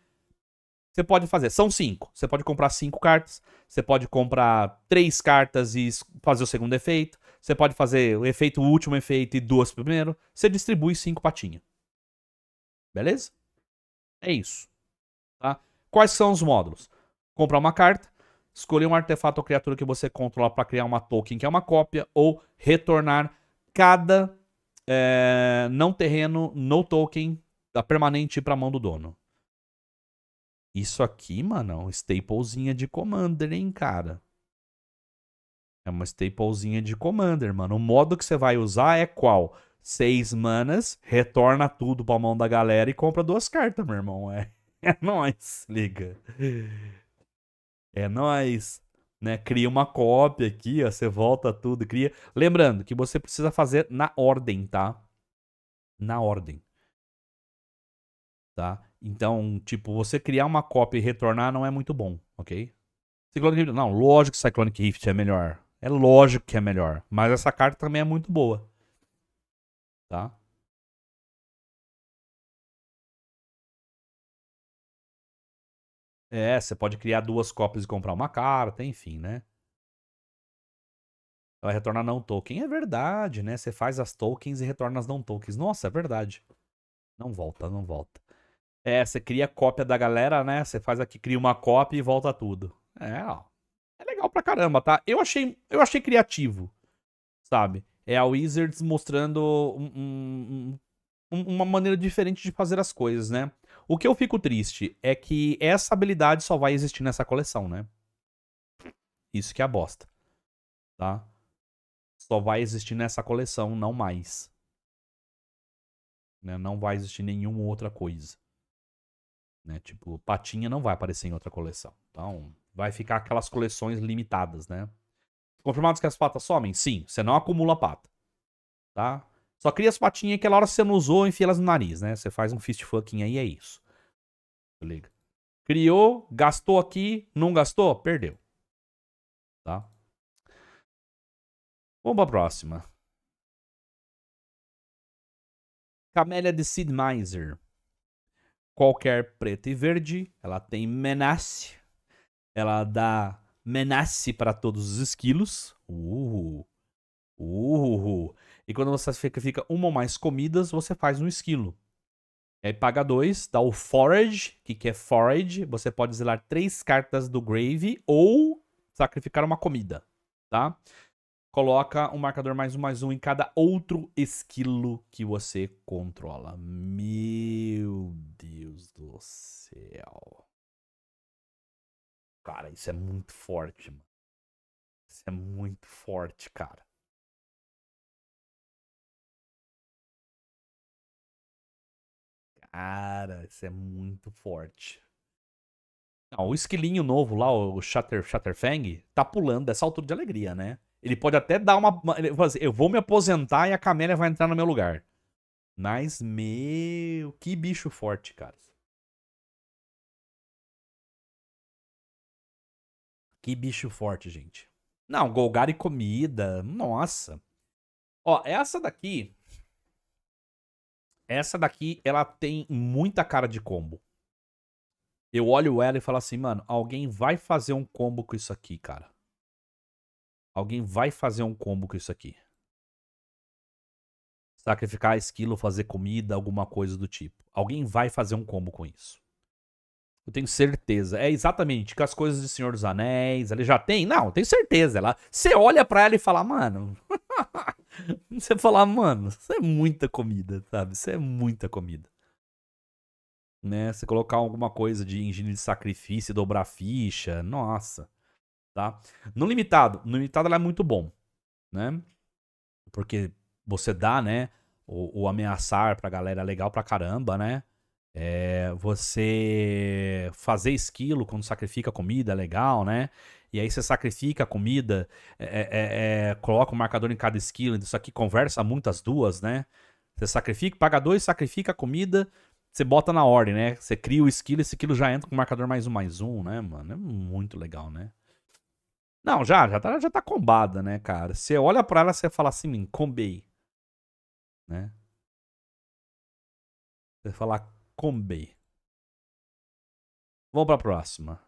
Você pode fazer, são 5. Você pode comprar 5 cartas, você pode comprar 3 cartas e fazer o segundo efeito, você pode fazer o efeito, o último efeito e 2 primeiro. Você distribui 5 patinha. Beleza? É isso. Tá? Quais são os módulos? Comprar uma carta, escolher um artefato ou criatura que você controla para criar uma token que é uma cópia, ou retornar cada não terreno, no token, da permanente para a mão do dono. Isso aqui, mano, é uma staplezinha de Commander, hein, cara? É uma staplezinha de Commander, mano. O modo que você vai usar é qual? 6 manas, retorna tudo para a mão da galera e compra 2 cartas, meu irmão. É nóis, liga. É nóis, né? Cria uma cópia aqui, ó. Você volta tudo, cria. Lembrando que você precisa fazer na ordem, tá? Na ordem. Tá? Então, tipo, você criar uma cópia e retornar não é muito bom, ok? Cyclonic Rift, não, lógico que Cyclonic Rift é melhor. É lógico que é melhor. Mas essa carta também é muito boa. Tá? É, você pode criar 2 cópias e comprar uma carta, enfim, né? Vai retornar não token. É verdade, né? Você faz as tokens e retorna as não tokens. Nossa, é verdade. Não volta, não volta. É, você cria cópia da galera, né? Você faz aqui, cria uma cópia e volta tudo. É, ó. É legal pra caramba, tá? Eu achei criativo, sabe? É a Wizards mostrando uma maneira diferente de fazer as coisas, né? O que eu fico triste é que essa habilidade só vai existir nessa coleção, né? Isso que é a bosta, tá? Só vai existir nessa coleção, não mais. Né? Não vai existir nenhuma outra coisa. Né? Tipo, patinha não vai aparecer em outra coleção. Então, vai ficar aquelas coleções limitadas, né? Confirmados que as patas somem? Sim, você não acumula pata, tá? Só cria as patinhas e aquela hora que você não usou, enfia elas no nariz, né? Você faz um fist fucking aí, é isso. Liga. Criou, gastou aqui, não gastou, perdeu. Tá? Vamos pra próxima. Camélia de Seed Miser. Qualquer preta e verde, ela tem menace. Ela dá menace para todos os esquilos. E quando você sacrifica uma ou mais comidas, você faz um esquilo. E aí paga 2, dá o Forage, que é Forage. Você pode zelar 3 cartas do Grave ou sacrificar uma comida, tá? Coloca um marcador +1/+1 em cada outro esquilo que você controla. Meu Deus do céu. Cara, isso é muito forte, mano. Isso é muito forte, cara. Cara, isso é muito forte. Não, o esquilinho novo lá, o Shatterfang, tá pulando dessa altura de alegria, né? Ele pode até dar uma... Ele fala assim, eu vou me aposentar e a Camélia vai entrar no meu lugar. Mas, meu... Que bicho forte, cara. Que bicho forte, gente. Não, Golgari e comida. Nossa. Ó, essa daqui... Essa daqui, ela tem muita cara de combo. Eu olho ela e falo assim, mano, alguém vai fazer um combo com isso aqui, cara. Alguém vai fazer um combo com isso aqui. Sacrificar esquilo, fazer comida, alguma coisa do tipo. Alguém vai fazer um combo com isso. Eu tenho certeza. É exatamente com as coisas de Senhor dos Anéis. Ela já tem? Não, tenho certeza. Ela, você olha pra ela e fala, mano... Você falar, mano, isso é muita comida, sabe? Isso é muita comida. Né? Você colocar alguma coisa de engenho de sacrifício, dobrar ficha, nossa. Tá? No limitado ela é muito bom, né? Porque você dá, né? O ameaçar pra galera é legal pra caramba, né? É, você fazer esquilo quando sacrifica comida é legal, né? E aí você sacrifica a comida, coloca um marcador em cada esquilo. Isso aqui conversa muito as duas, né? Você sacrifica, paga 2, sacrifica a comida, você bota na ordem, né? Você cria o esquilo, esse esquilo já entra com o marcador +1/+1, né, mano? É muito legal, né? Não, já tá combada, né, cara? Você olha pra ela e você fala assim, combei. Né? Você fala, combei. Vamos pra próxima.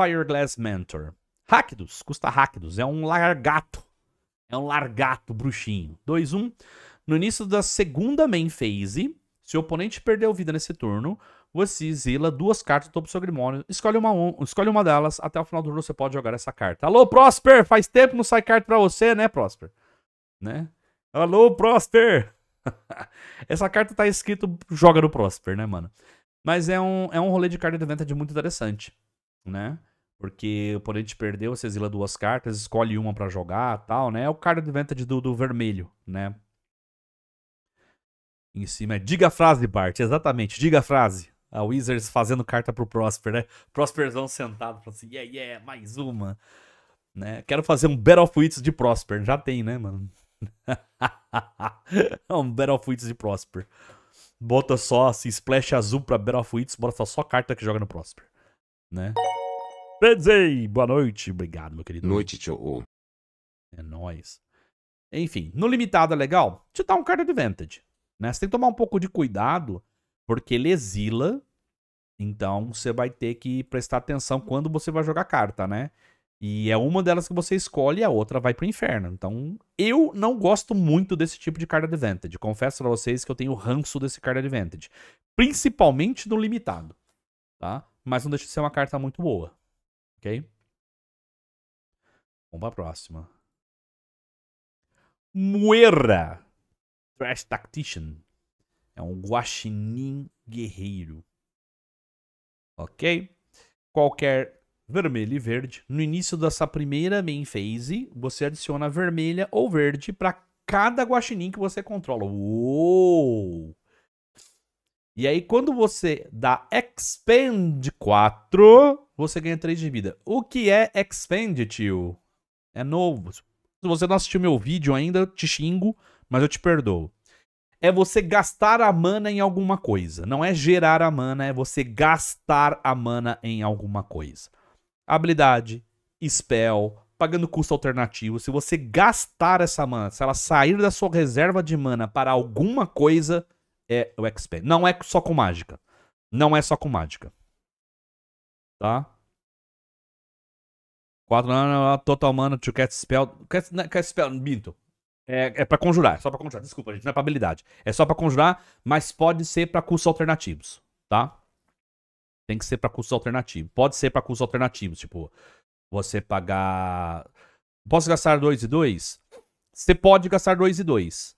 Fireglass Mentor. Rakdos, custa Rakdos, é um largato. É um largato bruxinho. 2/1. No início da segunda main phase, se o oponente perdeu vida nesse turno, você zila 2 cartas do topo do seu grimório. Escolhe uma delas, até o final do turno você pode jogar essa carta. Alô, Prosper! Faz tempo que não sai carta pra você, né, Prosper? Né? Alô, Prosper! Essa carta tá escrito joga no Prosper, né, mano? Mas é um rolê de carta de venda muito interessante, né? Porque o oponente perdeu, você exila 2 cartas, escolhe uma pra jogar, tal, né? É o card advantage do vermelho, né? Em cima é diga a frase, Bart. Exatamente, diga a frase. A Wizards fazendo carta pro Prosper, né? Prosperzão sentado, falando assim, yeah, mais uma. Né? Quero fazer um Battle of Wits de Prosper. Já tem, né, mano? Um Battle of Wits de Prosper. Bota só, assim, splash azul pra Battle of Wits, bota só carta que joga no Prosper, né? Benzei, boa noite. Obrigado, meu querido. Noite, tio. É nóis. Enfim, no limitado é legal. Te dá um card advantage, né? Você tem que tomar um pouco de cuidado, porque ele exila. Então, você vai ter que prestar atenção quando você vai jogar carta, né? E é uma delas que você escolhe e a outra vai pro inferno. Então, eu não gosto muito desse tipo de card advantage. Confesso pra vocês que eu tenho ranço desse card advantage. Principalmente no limitado, tá? Mas não deixa de ser uma carta muito boa. Ok? Vamos pra próxima. Muera. Trash Tactician. É um guaxinim guerreiro. Ok? Qualquer vermelho e verde. No início dessa primeira main phase, você adiciona vermelha ou verde pra cada guaxinim que você controla. Uou! E aí, quando você dá Expend 4, você ganha 3 de vida. O que é Expend, tio? É novo. Se você não assistiu meu vídeo ainda, eu te xingo, mas eu te perdoo. É você gastar a mana em alguma coisa. Não é gerar a mana, é você gastar a mana em alguma coisa. Habilidade, spell, pagando custo alternativo. Se você gastar essa mana, se ela sair da sua reserva de mana para alguma coisa... é o Expend. Não é só com mágica. Não é só com mágica. Tá? 4 mana, total mana, to cast spell. Cast spell, minto. É pra conjurar, é só pra conjurar. Desculpa, gente, não é pra habilidade. É só pra conjurar, mas pode ser pra custos alternativos, tá? Tem que ser pra custos alternativos. Pode ser pra custos alternativos, tipo... você pagar... posso gastar 2 e 2? Você pode gastar 2 e 2.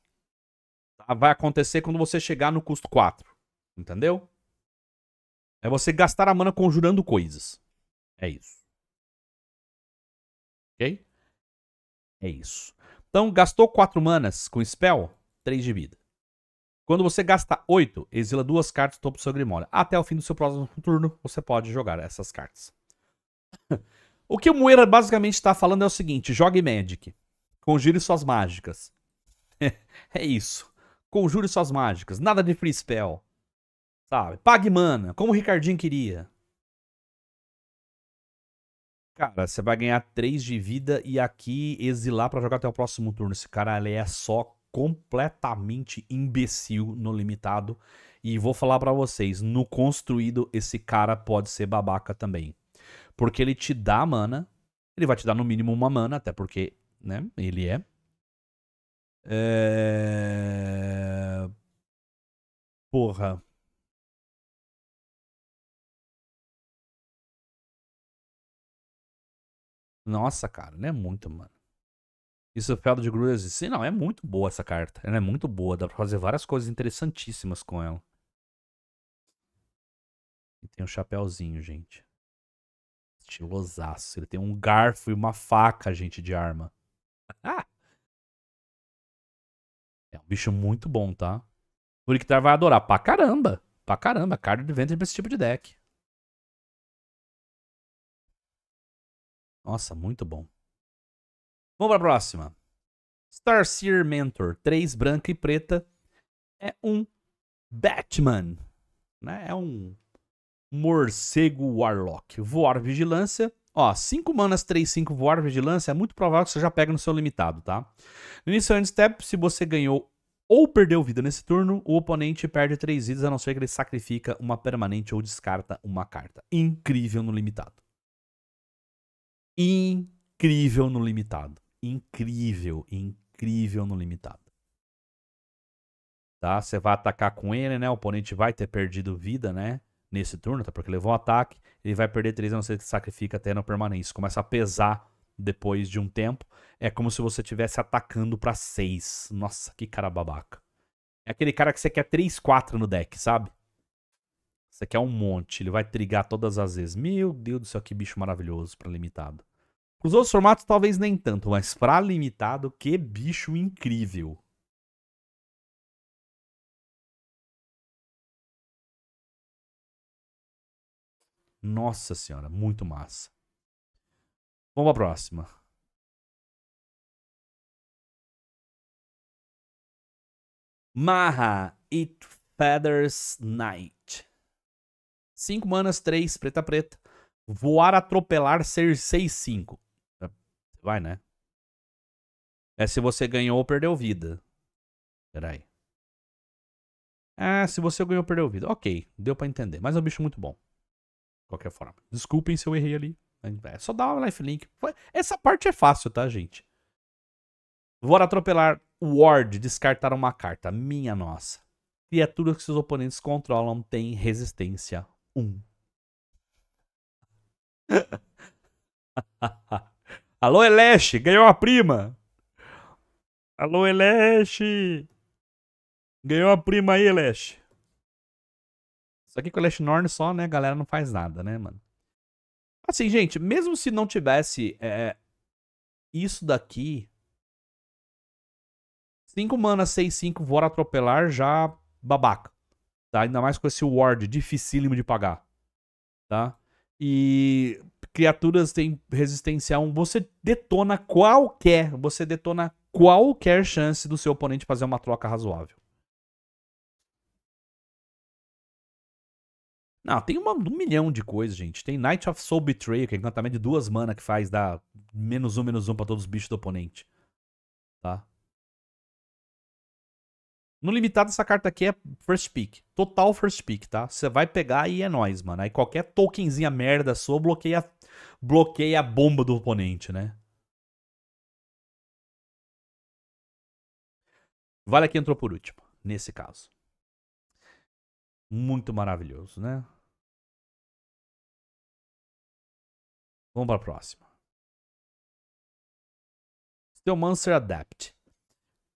Vai acontecer quando você chegar no custo 4. Entendeu? É você gastar a mana conjurando coisas. É isso. Ok? É isso. Então, gastou 4 manas com spell, 3 de vida. Quando você gasta 8, exila 2 cartas do topo do seu grimório. Até o fim do seu próximo turno, você pode jogar essas cartas. O que o Moeira basicamente está falando é o seguinte. Jogue Magic. Conjure suas mágicas. É isso. Conjure suas mágicas. Nada de free spell. Sabe? Pague mana. Como o Ricardinho queria. Cara, você vai ganhar 3 de vida e aqui exilar pra jogar até o próximo turno. Esse cara ele é só completamente imbecil no limitado. E vou falar pra vocês. No construído, esse cara pode ser babaca também. Porque ele te dá mana. Ele vai te dar no mínimo uma mana. Até porque, né? Ele é. Porra. Nossa, cara, não é muito, mano. Isso é Feldo de Grudas. Sim, não, é muito boa essa carta. Ela é muito boa, dá pra fazer várias coisas interessantíssimas com ela. E tem um chapéuzinho, gente. Estilosaço. Ele tem um garfo e uma faca, gente, de arma. Ah! É um bicho muito bom, tá? O Lictar vai adorar. Pra caramba. Pra caramba. Card Advantage pra esse tipo de deck. Nossa, muito bom. Vamos pra próxima. Starseer Mentor. 3 branca e preta. É um Batman. Né? É um morcego Warlock. Voar Vigilância. Ó, 5 manas, 3, 5, voar, vigilância, é muito provável que você já pega no seu limitado, tá? No início do step, se você ganhou ou perdeu vida nesse turno, o oponente perde 3 vidas, a não ser que ele sacrifica uma permanente ou descarta uma carta. Incrível no limitado. Incrível no limitado. Incrível, incrível no limitado. Tá? Você vai atacar com ele, né? O oponente vai ter perdido vida, né? Nesse turno, tá? Porque levou um ataque, ele vai perder 3, a não ser que sacrifica até não permanente. Isso começa a pesar depois de um tempo. É como se você estivesse atacando pra 6. Nossa, que cara babaca. É aquele cara que você quer 3, 4 no deck, sabe? Você quer um monte. Ele vai trigar todas as vezes. Meu Deus do céu, que bicho maravilhoso pra limitado. Os outros formatos talvez nem tanto, mas pra limitado, que bicho incrível. Nossa senhora, muito massa. Vamos pra próxima. Maha, It Feathers Knight. 5 manas, 3, preta, preta. Voar, atropelar, ser 6, 5. Vai, né? É se você ganhou ou perdeu vida. Peraí. Ah, se você ganhou ou perdeu vida. Ok, deu pra entender. Mas é um bicho muito bom. Qualquer forma. Desculpem se eu errei ali. É só dar uma lifelink. Essa parte é fácil, tá, gente? Voar, atropelar, ward, descartar uma carta. Minha nossa. Criaturas que seus oponentes controlam têm resistência 1. Alô, Eleche! Ganhou a prima! Alô, Eleche! Ganhou a prima aí, Eleche! Isso aqui com o Last Norn só, né, a galera não faz nada, né, mano? Assim, gente, mesmo se não tivesse isso daqui, 5 mana, 6, 5, voar, atropelar, já babaca. Tá? Ainda mais com esse ward, dificílimo de pagar. Tá? E criaturas têm resistência a 1. Você detona qualquer chance do seu oponente fazer uma troca razoável. Não, tem um milhão de coisas, gente. Tem Night of Soul Betrayal, que é encantamento de 2 mana que faz dar -1/-1 pra todos os bichos do oponente. Tá? No limitado, essa carta aqui é first pick. Total first pick, tá? Você vai pegar e é nóis, mano. Aí qualquer tokenzinha merda sua bloqueia a bomba do oponente, né? Vale aqui entrou por último, nesse caso. Muito maravilhoso, né? Vamos para a próxima. Steelmancer Adapt.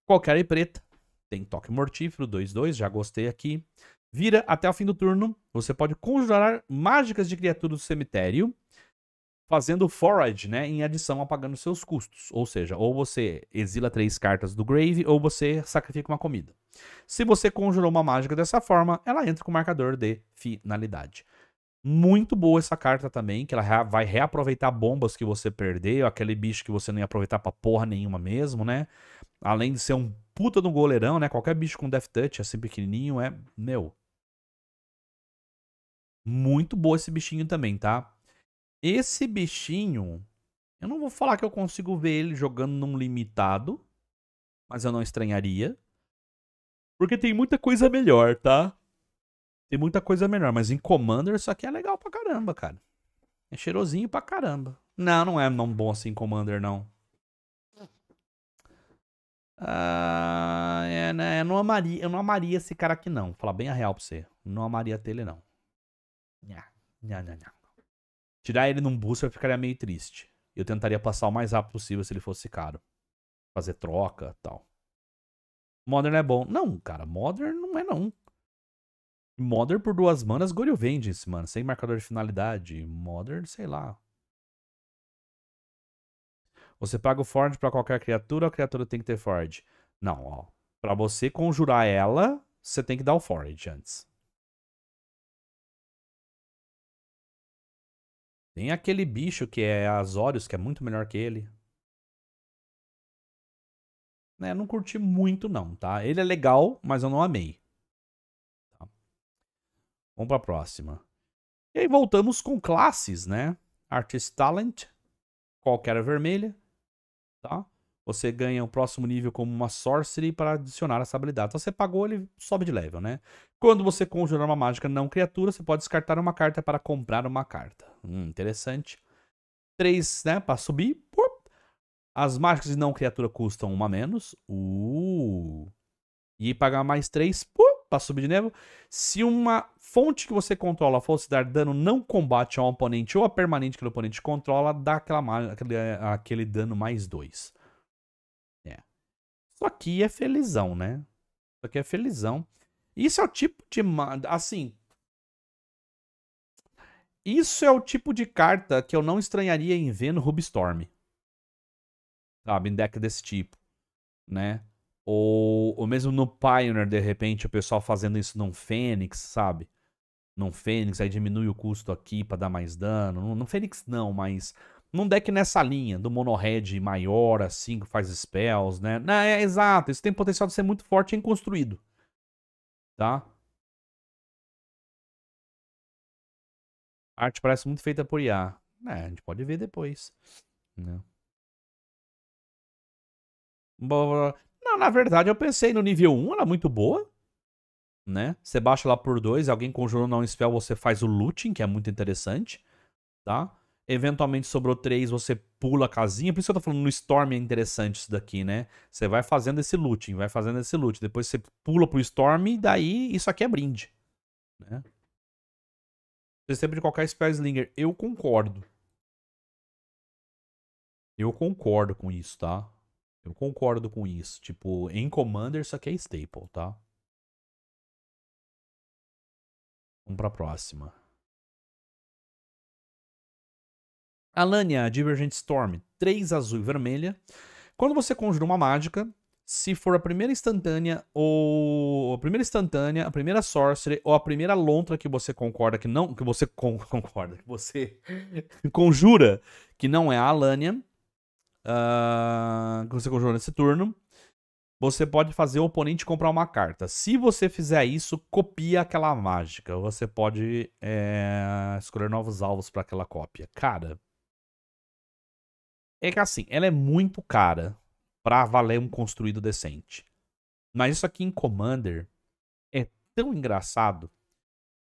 Qualquer e preta. Tem toque mortífero, 2/2, já gostei aqui. Vira até o fim do turno. Você pode conjurar mágicas de criatura do cemitério, fazendo forage, né? Em adição a pagando seus custos. Ou seja, ou você exila 3 cartas do grave, ou você sacrifica uma comida. Se você conjurou uma mágica dessa forma, ela entra com o marcador de finalidade. Muito boa essa carta também, que ela vai reaproveitar bombas que você perdeu, aquele bicho que você não ia aproveitar pra porra nenhuma mesmo, né? Além de ser um puta de um goleirão, né? Qualquer bicho com death touch assim pequenininho é... meu. Muito boa esse bichinho também, tá? Esse bichinho... eu não vou falar que eu consigo ver ele jogando num limitado, mas eu não estranharia. Porque tem muita coisa melhor, tá? Tem muita coisa melhor, mas em Commander isso aqui é legal pra caramba, cara. É cheirosinho pra caramba. Não, não é não bom assim em Commander, não. Eu não amaria esse cara aqui, não. Vou falar bem a real pra você. Não amaria ter ele, não. Tirar ele num booster ficaria meio triste. Eu tentaria passar o mais rápido possível se ele fosse caro. Fazer troca e tal. Modern é bom. Não, cara. Modern não é, não. Modern por 2 manas, Goryeo Vengeance, mano. Sem marcador de finalidade. Modern, sei lá. Você paga o Forge pra qualquer criatura, a criatura tem que ter Forge. Não, ó. Pra você conjurar ela, você tem que dar o Forge antes. Tem aquele bicho que é Azorius, que é muito melhor que ele. Né, não curti muito não, tá? Ele é legal, mas eu não amei. Tá. Vamos pra próxima. E aí voltamos com classes, né? Artist Talent. Qualquer vermelha. Tá? Você ganha o próximo nível como uma sorcery para adicionar essa habilidade. Então você pagou, ele sobe de level, né? Quando você conjurar uma mágica não criatura, você pode descartar uma carta para comprar uma carta. Interessante. 3, né? Para subir. As mágicas de não criatura custam 1 a menos. E pagar mais 3 para subir de nível. Se uma fonte que você controla fosse dar dano não combate ao oponente ou a permanente que o oponente controla, dá aquele dano mais 2. É. Isso aqui é felizão, né? Isso aqui é felizão. Isso é o tipo de... assim... isso é o tipo de carta que eu não estranharia em ver no Rubstorm. Sabe? Em deck desse tipo, né? Ou mesmo no Pioneer, de repente, o pessoal fazendo isso num Fênix, sabe? Num Fênix, aí diminui o custo aqui pra dar mais dano. Num Fênix não, mas... num deck nessa linha, do mono-red maior, assim, que faz spells, né? Não, é exato, isso tem potencial de ser muito forte em construído. Tá? A arte parece muito feita por IA. É, a gente pode ver depois. Não. Não, na verdade eu pensei no nível 1, ela é muito boa, né? Você baixa lá por 2, alguém conjurou um spell, você faz o looting, que é muito interessante, tá? Eventualmente sobrou 3, você pula a casinha. Por isso que eu tô falando no Storm é interessante isso daqui, né? Você vai fazendo esse looting, vai fazendo esse loot, depois você pula pro Storm e daí isso aqui é brinde, né? Você sempre de qualquer spell slinger. Eu concordo. Eu concordo com isso, tá? Eu concordo com isso. Tipo, em Commander isso aqui é staple, tá? Vamos pra próxima. Alania, Divergent Storm. 3 azul e vermelha. Quando você conjura uma mágica, se for a primeira instantânea ou... a primeira sorcery ou a primeira lontra que você concorda que não... Que você concorda, que você conjura que não é a Alania, que você conjura nesse turno, você pode fazer o oponente comprar uma carta. Se você fizer isso, copia aquela mágica. Você pode escolher novos alvos para aquela cópia. Cara, é que assim, ela é muito cara pra valer um construído decente. Mas isso aqui em Commander é tão engraçado,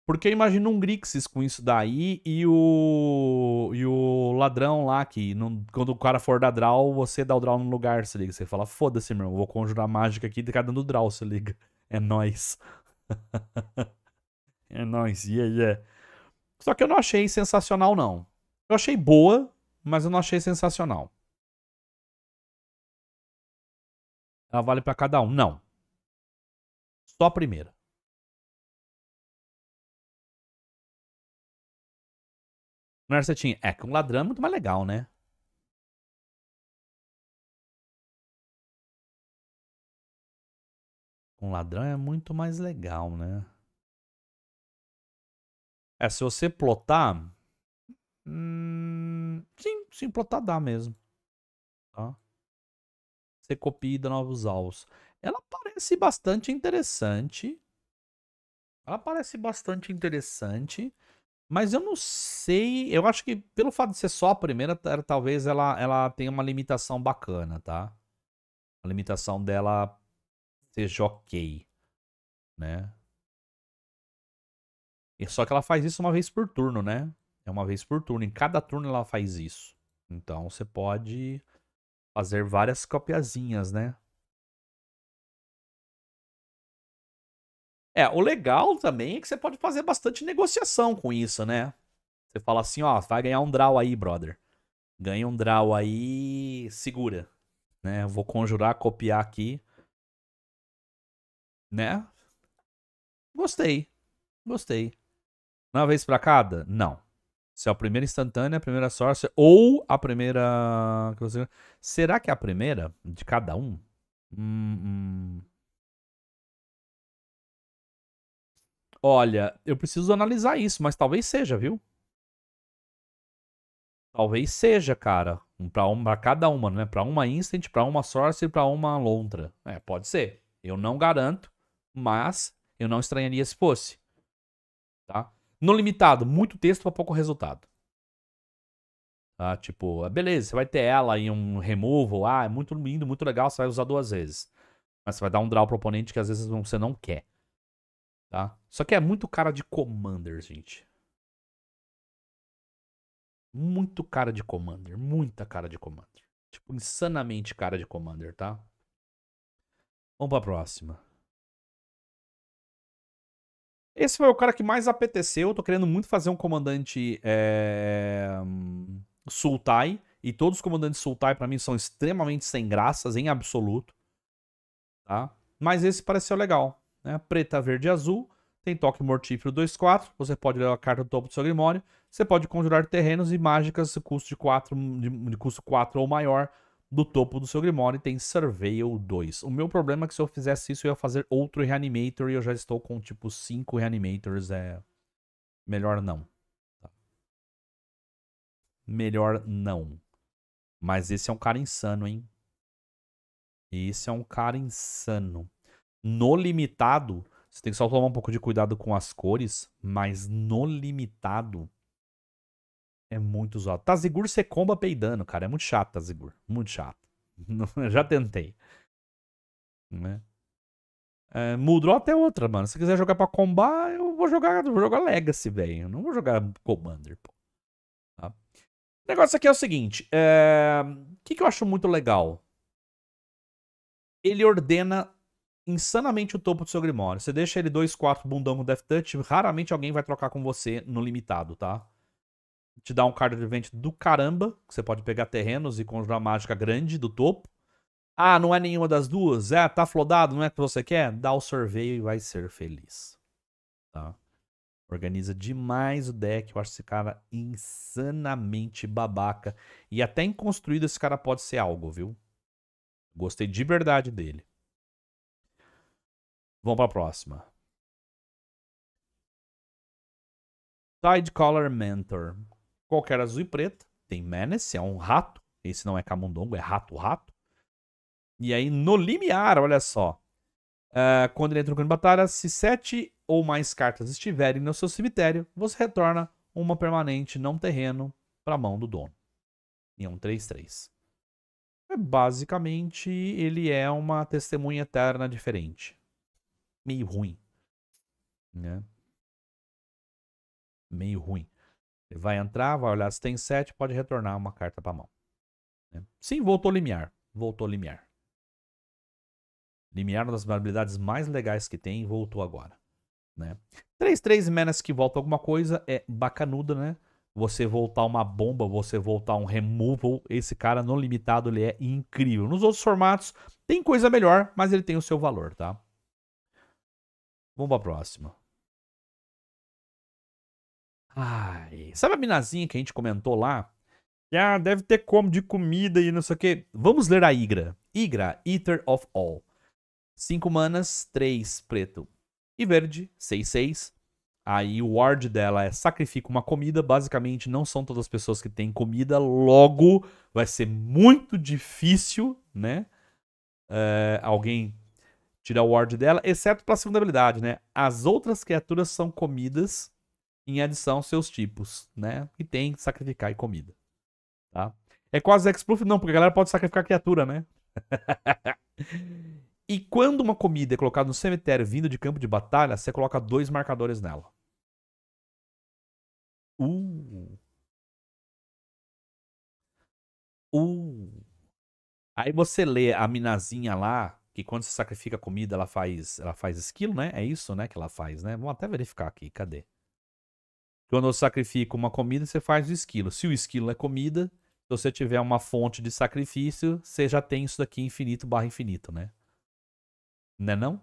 porque eu imagino um Grixis com isso daí e o ladrão lá que não, quando o cara for dar draw, você dá o draw no lugar, se liga. Você fala, foda-se, meu irmão, vou conjurar mágica aqui e ficar dando draw, se liga. É nóis. É nóis, yeah. Só que eu não achei sensacional, não. Eu achei boa, mas eu não achei sensacional. Ela vale pra cada um? Não. Só a primeira. Narcetinha. É que um ladrão é muito mais legal, né? Um ladrão é muito mais legal, né? É, se você plotar... sim, sim, plotar dá mesmo. Tá? Você copia e dá novos alvos. Ela parece bastante interessante. Mas eu não sei. Eu acho que pelo fato de ser só a primeira, talvez ela tenha uma limitação bacana, tá? A limitação dela seja ok, né? E só que ela faz isso uma vez por turno, né? É uma vez por turno. Em cada turno ela faz isso. Então você pode fazer várias copiazinhas, né? É, o legal também é que você pode fazer bastante negociação com isso, né? Você fala assim, ó, vai ganhar um draw aí, brother. Ganha um draw aí, segura. Né? Vou conjurar, copiar aqui. Né? Gostei. Gostei. Uma vez pra cada? Não. Se é a primeira instantânea, a primeira sorcery ou a primeira... Será que é a primeira de cada um? Olha, eu preciso analisar isso, mas talvez seja, viu? Talvez seja, cara. Pra cada uma, né? Pra uma instant, pra uma sorcery, pra uma lontra. É, pode ser. Eu não garanto, mas eu não estranharia se fosse. Tá? No limitado, muito texto pra pouco resultado. Tá? Tipo, beleza, você vai ter ela em um removal. Ah, é muito lindo, muito legal, você vai usar duas vezes. Mas você vai dar um draw pro oponente que às vezes você não quer. Tá? Só que é muito cara de Commander, gente. Muito cara de Commander. Muita cara de Commander. Tipo, insanamente cara de Commander, tá? Vamos pra próxima. Esse foi o cara que mais apeteceu. Eu tô querendo muito fazer um comandante Sultai. E todos os comandantes Sultai pra mim são extremamente sem graças, em absoluto. Tá? Mas esse pareceu legal. Né? Preta, verde e azul. Tem toque mortífero 2/4. Você pode ler a carta do topo do seu grimório. Você pode conjurar terrenos e mágicas custo de 4 ou maior do topo do seu grimório. E tem Surveil 2. O meu problema é que se eu fizesse isso, eu ia fazer outro Reanimator. E eu já estou com tipo 5 Reanimators. É... Melhor não. Melhor não. Mas esse é um cara insano, hein? Esse é um cara insano. No limitado, você tem que só tomar um pouco de cuidado com as cores, mas no limitado é muito usado. Tazigur você comba peidando, cara. É muito chato, Tazigur. Muito chato. Já tentei. Né? É, Muldrota é outra, mano. Se quiser jogar pra combar, eu vou jogar Legacy, velho. Eu não vou jogar Commander, pô. Tá? O negócio aqui é o seguinte. O que eu acho muito legal? Ele ordena... insanamente o topo do seu grimório. Você deixa ele 2/4 bundão com Death Touch. Raramente alguém vai trocar com você no limitado, tá? Te dá um card advent do caramba. Que você pode pegar terrenos e conjurar mágica grande do topo. Ah, não é nenhuma das duas? É, tá flodado, não é o que você quer? Dá o sorveio e vai ser feliz. Tá? Organiza demais o deck. Eu acho esse cara insanamente babaca. E até em construído esse cara pode ser algo, viu? Gostei de verdade dele. Vamos para a próxima. Sidecolor Mentor. Qualquer azul e preto. Tem Menace, é um rato. Esse não é camundongo, é rato-rato. E aí no limiar, olha só. Quando ele entra no campo de batalha, se 7 ou mais cartas estiverem no seu cemitério, você retorna uma permanente não terreno para a mão do dono. E é um 3-3. Basicamente, ele é uma testemunha eterna diferente. Meio ruim. Né? Meio ruim. Ele vai entrar, vai olhar se tem 7, pode retornar uma carta para a mão. Né? Sim, voltou limiar. Voltou limiar. Limiar é uma das habilidades mais legais que tem, voltou agora. Né? 3-3 menas que volta alguma coisa é bacanuda, né? Você voltar uma bomba, você voltar um removal, esse cara no limitado, ele é incrível. Nos outros formatos tem coisa melhor, mas ele tem o seu valor, tá? Vamos pra próxima. Ai, sabe a minazinha que a gente comentou lá? Ah, deve ter como de comida e não sei o que. Vamos ler a Igra. Igra, Eater of All. 5 manas, 3 preto e verde, 6-6. Aí o ward dela é sacrifica uma comida. Basicamente, não são todas as pessoas que têm comida. Logo, vai ser muito difícil, né? Alguém tirar o ward dela, exceto pela segunda habilidade, né? As outras criaturas são comidas em adição aos seus tipos, né? E tem sacrificar e comida, tá? É quase Hexproof, não, porque a galera pode sacrificar a criatura, né? E quando uma comida é colocada no cemitério vindo de campo de batalha, você coloca 2 marcadores nela. Aí você lê a minazinha lá, que quando você sacrifica a comida, ela faz esquilo, né? É isso, né, que ela faz, né? Vamos até verificar aqui, cadê? Quando eu sacrifico uma comida, você faz o esquilo. Se o esquilo é comida, se você tiver uma fonte de sacrifício, você já tem isso daqui infinito barra infinito, né? Não é não?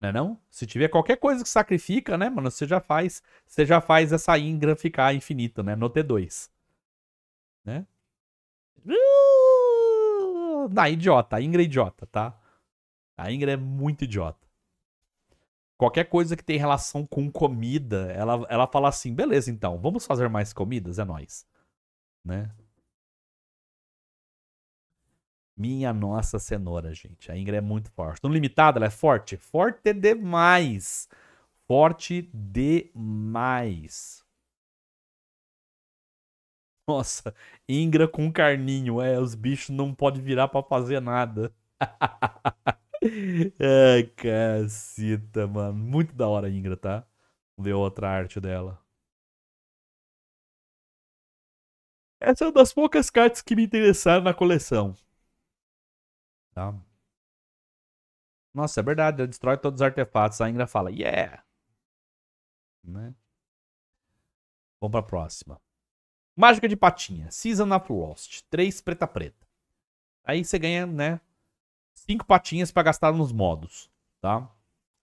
Não é não? Se tiver qualquer coisa que sacrifica, né, mano, você já faz essa Ingra ficar infinito, né? No T2. Né? Não, idiota. A Ingra é idiota, tá? A Ingra é muito idiota. Qualquer coisa que tem relação com comida, ela fala assim, beleza, então, vamos fazer mais comidas? É nóis. Né? Minha nossa cenoura, gente. A Ingra é muito forte. No limitado, ela é forte? Forte demais. Forte demais. Nossa, Ingra com carninho. É, os bichos não podem virar pra fazer nada. Ai, caceta, mano. Muito da hora a Ingra, tá? Vamos ver outra arte dela. Essa é uma das poucas cartas que me interessaram na coleção. Tá? Nossa, é verdade. Ela destrói todos os artefatos. A Ingra fala, yeah! Né? Vamos pra próxima. Mágica de Patinha. Season of Lost. 3 preta-preta. Aí você ganha, né? 5 patinhas para gastar nos modos, tá?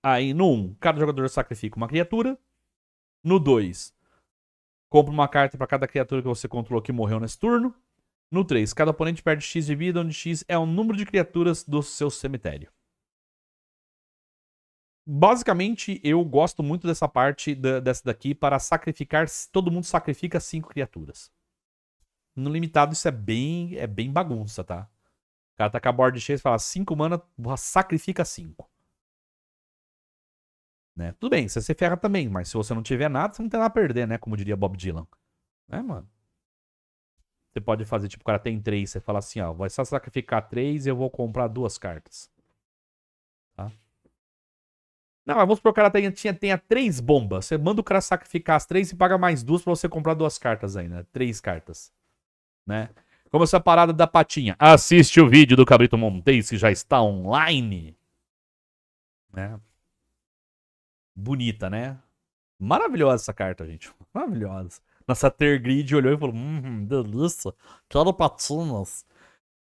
Aí no 1, cada jogador sacrifica uma criatura. No 2, compra uma carta para cada criatura que você controlou que morreu nesse turno. No 3, cada oponente perde X de vida, onde X é o número de criaturas do seu cemitério. Basicamente, eu gosto muito dessa parte, dessa daqui, para sacrificar, todo mundo sacrifica 5 criaturas. No limitado, isso é bem bagunça, tá? O cara tá com a borda cheia e fala 5 mana, sacrifica 5. Né? Tudo bem, você se ferra também, mas se você não tiver nada, você não tem nada a perder, né? Como diria Bob Dylan. Né, mano? Você pode fazer, tipo, o cara tem 3, você fala assim, ó, vai só sacrificar 3 e eu vou comprar 2 cartas. Tá? Não, mas vamos supor que o cara tenha 3 bombas. Você manda o cara sacrificar as 3 e paga mais 2 pra você comprar 2 cartas ainda. 3 cartas. Né? Como essa parada da patinha. Assiste o vídeo do Cabrito Montês que já está online. É. Bonita, né? Maravilhosa essa carta, gente. Maravilhosa. Nossa Tergrid olhou e falou, delícia. Quero patinhas.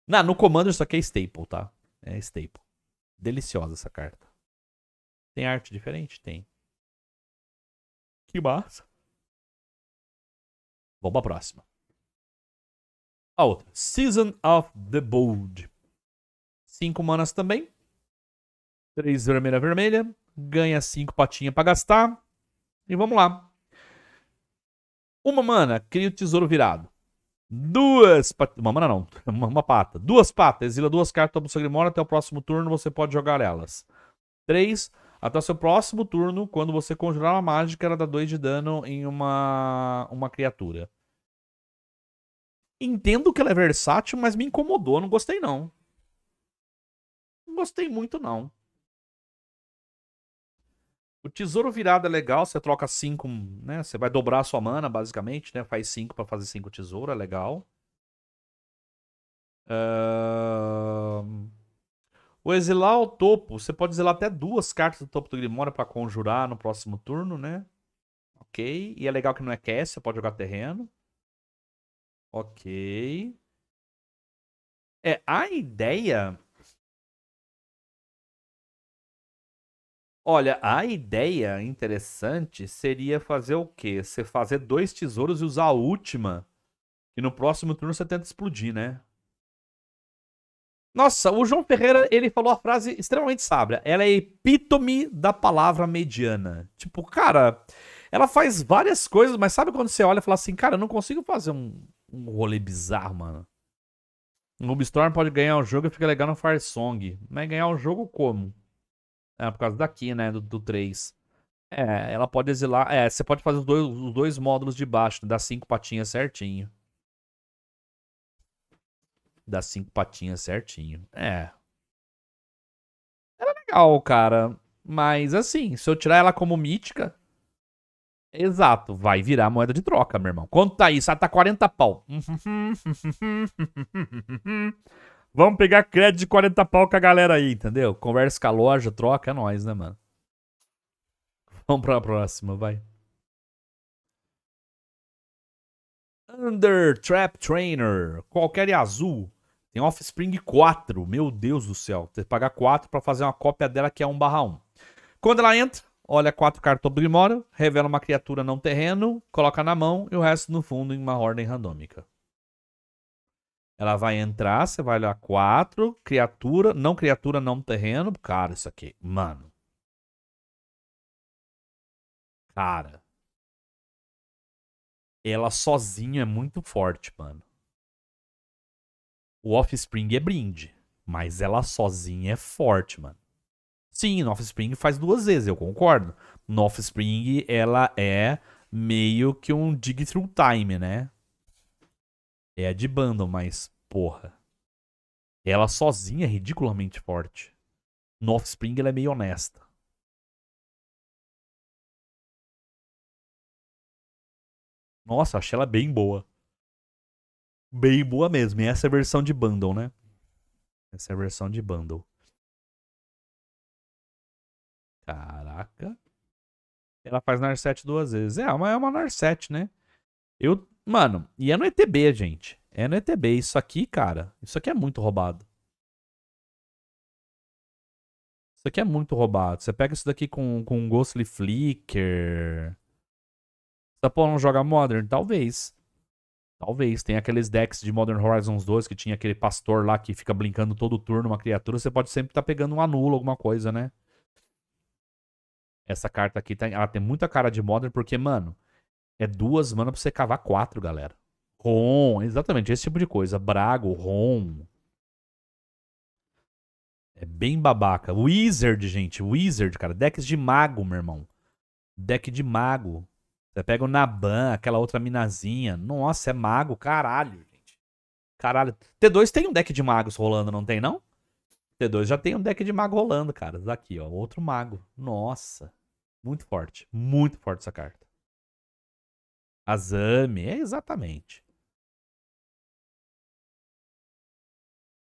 Não, no Commander isso aqui é staple, tá? É staple. Deliciosa essa carta. Tem arte diferente? Tem. Que massa. Vamos pra próxima. Oh, Season of the Bold. 5 manas também. 3 vermelha, vermelha. Ganha 5 patinha pra gastar. E vamos lá. 1 mana, cria o tesouro virado. 2 patas. Uma mana não, uma pata. 2 patas, exila 2 cartas do seu grimório. Até o próximo turno você pode jogar elas. 3. Até o seu próximo turno, quando você conjurar uma mágica, ela dá 2 de dano em uma criatura. Entendo que ela é versátil, mas me incomodou. Não gostei, não. Não gostei muito, não. O tesouro virado é legal, você troca 5, né? Você vai dobrar a sua mana, basicamente, né? Faz 5 pra fazer 5 tesouro, é legal. O exilar ao topo, você pode exilar até 2 cartas do topo do Grimório pra conjurar no próximo turno, né? Ok. E é legal que não é cast, você pode jogar terreno. Ok. É, a ideia... Olha, a ideia interessante seria fazer o quê? Você fazer 2 tesouros e usar a última. E no próximo turno você tenta explodir, né? Nossa, o João Ferreira, ele falou a frase extremamente sábia. Ela é epítome da palavra mediana. Tipo, cara, ela faz várias coisas, mas sabe quando você olha e fala assim, cara, eu não consigo fazer um rolê bizarro, mano. Um Rubistorm pode ganhar o jogo e fica legal no Firesong. Mas ganhar o jogo como? É, por causa daqui, né? Do 3. É, ela pode exilar... É, você pode fazer os dois módulos de baixo. Né? Dá 5 patinhas certinho. Dá 5 patinhas certinho. É. Era legal, cara. Mas, assim, se eu tirar ela como mítica... Exato. Vai virar moeda de troca, meu irmão. Quanto tá isso? Ah, tá 40 pau. Vamos pegar crédito de 40 pau com a galera aí, entendeu? Conversa com a loja, troca, é nóis, né, mano? Vamos pra próxima, vai. Under Trap Trainer. Qualquer azul. Tem Offspring 4. Meu Deus do céu. Tem que pagar 4 pra fazer uma cópia dela que é 1/1. Quando ela entra, olha 4 cartas do Grimório, revela uma criatura não terreno, coloca na mão e o resto no fundo em uma ordem randômica. Ela vai entrar, você vai olhar 4, criatura, não terreno. Cara, isso aqui, mano. Cara. Ela sozinha é muito forte, mano. O Offspring é brinde, mas ela sozinha é forte, mano. Sim, no Offspring faz 2 vezes, eu concordo. No Offspring, ela é meio que um dig through time, né? É a de bundle, mas, porra. Ela sozinha é ridiculamente forte. No Offspring ela é meio honesta. Nossa, achei ela bem boa. Bem boa mesmo. E essa é a versão de bundle, né? Essa é a versão de bundle. Caraca. Ela faz Narset 2 vezes. É uma Narset, né? Eu... Mano, e é no ETB, gente. É no ETB. Isso aqui, cara, isso aqui é muito roubado. Isso aqui é muito roubado. Você pega isso daqui com um Ghostly Flicker. Essa porra não joga Modern? Talvez. Talvez. Tem aqueles decks de Modern Horizons 2 que tinha aquele pastor lá que fica brincando todo turno uma criatura. Você pode sempre estar pegando um anulo, alguma coisa, né? Essa carta aqui, ela tem muita cara de Modern porque, mano... É 2 mana pra você cavar 4, galera. Rom, exatamente, esse tipo de coisa. Brago, Rom. É bem babaca. Wizard, gente. Wizard, cara. Decks de mago, meu irmão. Deck de mago. Você pega o Naban, aquela outra minazinha. Nossa, é mago. Caralho, gente. Caralho. T2 tem um deck de magos rolando, não tem, não? T2 já tem um deck de mago rolando, cara. Aqui, ó. Outro mago. Nossa. Muito forte. Muito forte essa carta. Azame, é exatamente.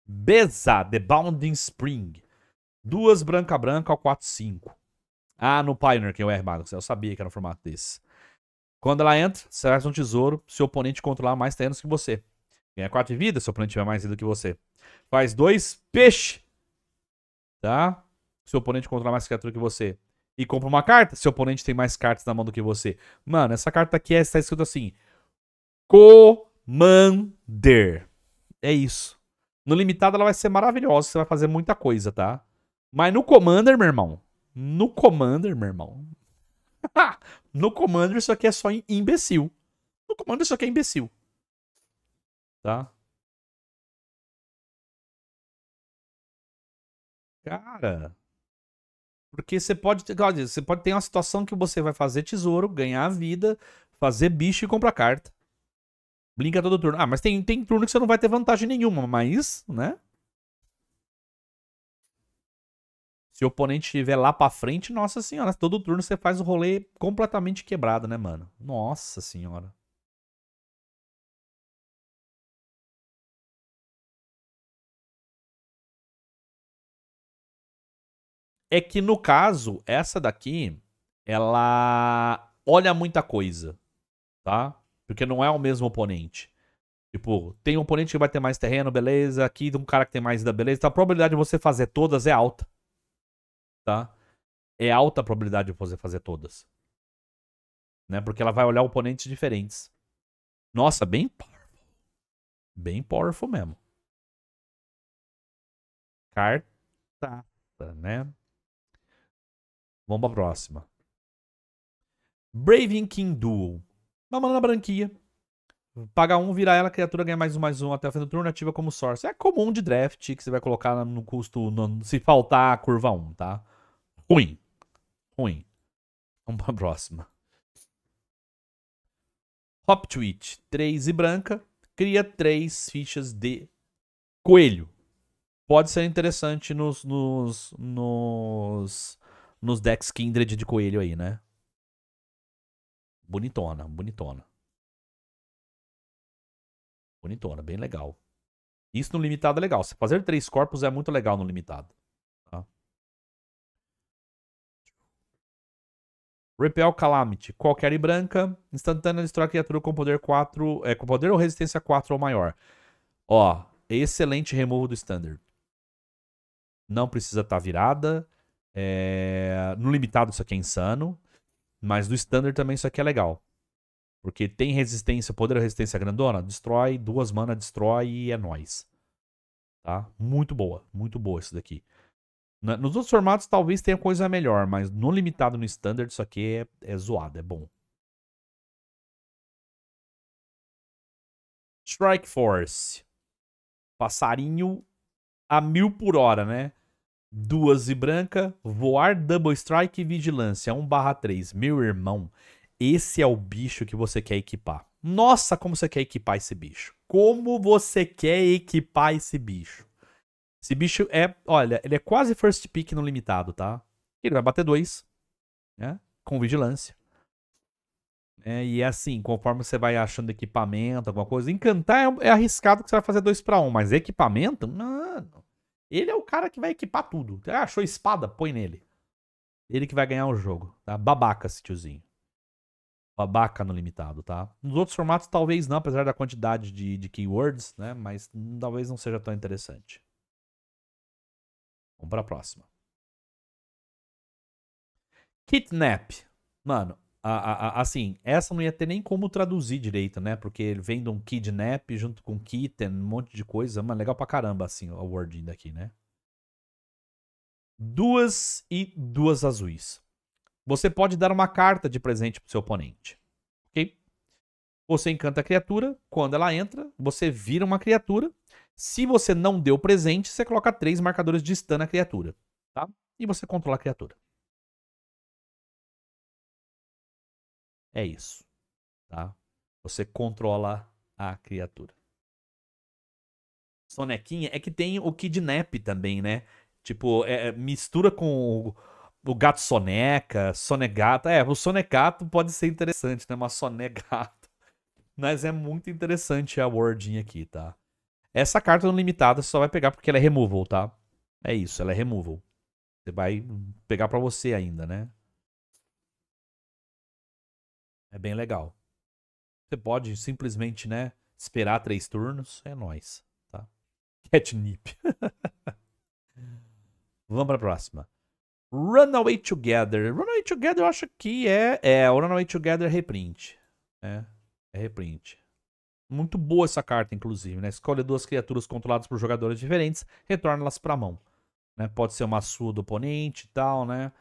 Beza, The Bounding Spring. 2 branca-branca ao 4-5. Ah, no Pioneer, que eu errei, Mago. Eu sabia que era um formato desse. Quando ela entra, você faz um tesouro. Seu oponente controlar mais terrenos que você. Ganha 4 de vida, seu oponente tiver mais vida que você. Faz 2 peixe. Tá? Seu oponente controlar mais criatura que você. E compra uma carta, seu oponente tem mais cartas na mão do que você. Mano, essa carta aqui está escrito assim. Commander. É isso. No limitado ela vai ser maravilhosa, você vai fazer muita coisa, tá? Mas no Commander, meu irmão... No Commander, meu irmão... No Commander isso aqui é só imbecil. No Commander isso aqui é imbecil. Tá? Cara... Porque você pode ter uma situação que você vai fazer tesouro, ganhar vida, fazer bicho e comprar carta. Blinka todo turno. Ah, mas tem turno que você não vai ter vantagem nenhuma, mas, né? Se o oponente estiver lá pra frente, nossa senhora, todo turno você faz o rolê completamente quebrado, né, mano? Nossa senhora. É que, no caso, essa daqui, ela olha muita coisa, tá? Porque não é o mesmo oponente. Tipo, tem um oponente que vai ter mais terreno, beleza. Aqui tem um cara que tem mais vida, beleza. Então, a probabilidade de você fazer todas é alta, tá? É alta a probabilidade de você fazer todas. Né? Porque ela vai olhar oponentes diferentes. Nossa, bem powerful. Bem powerful mesmo. Carta, né? Vamos pra próxima. Braving King Duel. Mamana branquia. Paga um, vira ela, a criatura ganha mais um até o fim do turno, ativa como source. É comum de draft que você vai colocar no custo, se faltar a curva 1, tá? Ruim. Ruim. Vamos pra próxima. Hop Twitch. 3 e branca. Cria 3 fichas de coelho. Pode ser interessante nos decks Kindred de coelho aí, né? Bonitona, bonitona. Bonitona, bem legal. Isso no limitado é legal. Se fazer 3 corpos é muito legal no limitado. Tá? Repel Calamity. Qualquer e branca. Instantânea destrói a criatura com poder 4. É, com poder ou resistência 4 ou maior. Ó, excelente removal do standard. Não precisa estar virada. No limitado isso aqui é insano, mas no standard também isso aqui é legal, porque tem resistência, poder ou resistência grandona, destrói, 2 mana, destrói e é nóis, tá? Muito boa isso daqui. Nos outros formatos talvez tenha coisa melhor, mas no limitado, no standard, isso aqui é zoado, é bom. Strike Force. Passarinho a 1000 por hora, né? 2 e branca, voar, double strike e vigilância, 1/3. Meu irmão, esse é o bicho que você quer equipar. Nossa, como você quer equipar esse bicho. Como você quer equipar esse bicho. Esse bicho é, olha, ele é quase first pick no limitado, tá? Ele vai bater 2, né? Com vigilância. E é assim, conforme você vai achando equipamento, alguma coisa. Encantar é arriscado que você vai fazer 2 para 1, mas equipamento, mano... Ele é o cara que vai equipar tudo. Achou espada? Põe nele. Ele que vai ganhar o jogo, tá? Babaca esse tiozinho. Babaca no limitado, tá? Nos outros formatos talvez não, apesar da quantidade de keywords, né? Mas talvez não seja tão interessante. Vamos pra próxima. Kidnap. Mano, assim, essa não ia ter nem como traduzir direito, né? Porque ele vem de um kidnap junto com kitten, um monte de coisa. Mano, legal pra caramba, assim, o wording daqui, né? 2 e 2 azuis. Você pode dar uma carta de presente pro seu oponente, ok? Você encanta a criatura. Quando ela entra, você vira uma criatura. Se você não deu presente, você coloca 3 marcadores de stun na criatura, tá? E você controla a criatura. É isso, tá? Você controla a criatura. Sonequinha é que tem o Kidnap também, né? Tipo, mistura com o gato soneca, sonegata. O sonegato pode ser interessante, né? Uma sonegata. Mas é muito interessante a wording aqui, tá? Essa carta no limitado você só vai pegar porque ela é removal, tá? É isso, ela é removal. Você vai pegar pra você ainda, né? É bem legal. Você pode simplesmente, né, esperar 3 turnos. É nóis, tá? Catnip. Vamos pra próxima. Run Away Together. Run Away Together eu acho que é o Run Away Together reprint. É reprint. Muito boa essa carta, inclusive, né? Escolhe duas criaturas controladas por jogadores diferentes, retorna-las para a mão. Né? Pode ser uma sua do oponente e tal, né?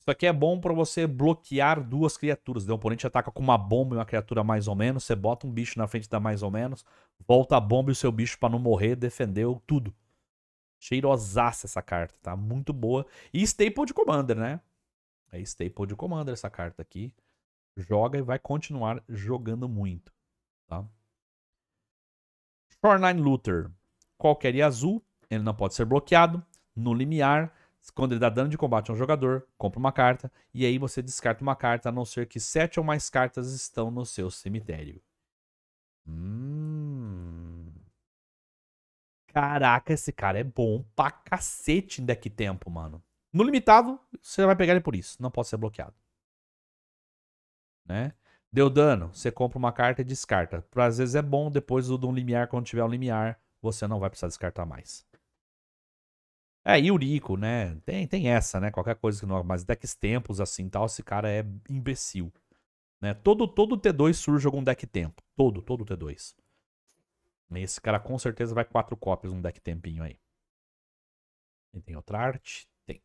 Isso aqui é bom pra você bloquear duas criaturas, né? O oponente ataca com uma bomba e uma criatura mais ou menos, você bota um bicho na frente da mais ou menos, volta a bomba e o seu bicho pra não morrer, defendeu tudo. Cheirosaça essa carta, tá? Muito boa. E staple de Commander, né? É staple de Commander essa carta aqui. Joga e vai continuar jogando muito, tá? Shoreline Looter. Qualquer e azul, ele não pode ser bloqueado. No limiar, quando ele dá dano de combate a um jogador, compra uma carta. E aí você descarta uma carta, a não ser que 7 ou mais cartas estão no seu cemitério. Caraca, esse cara é bom pra cacete em deck tempo, mano. No limitado, você vai pegar ele por isso. Não pode ser bloqueado. Né? Deu dano, você compra uma carta e descarta. Às vezes é bom, depois do limiar, quando tiver um limiar, você não vai precisar descartar mais. É, e o Rico, né? Tem essa, né? Qualquer coisa que não... Mas decks tempos, assim, tal, esse cara é imbecil. Né? Todo T2 surge algum deck tempo. Todo T2. E esse cara com certeza vai 4 cópias num deck tempinho aí. E tem outra arte? Tem.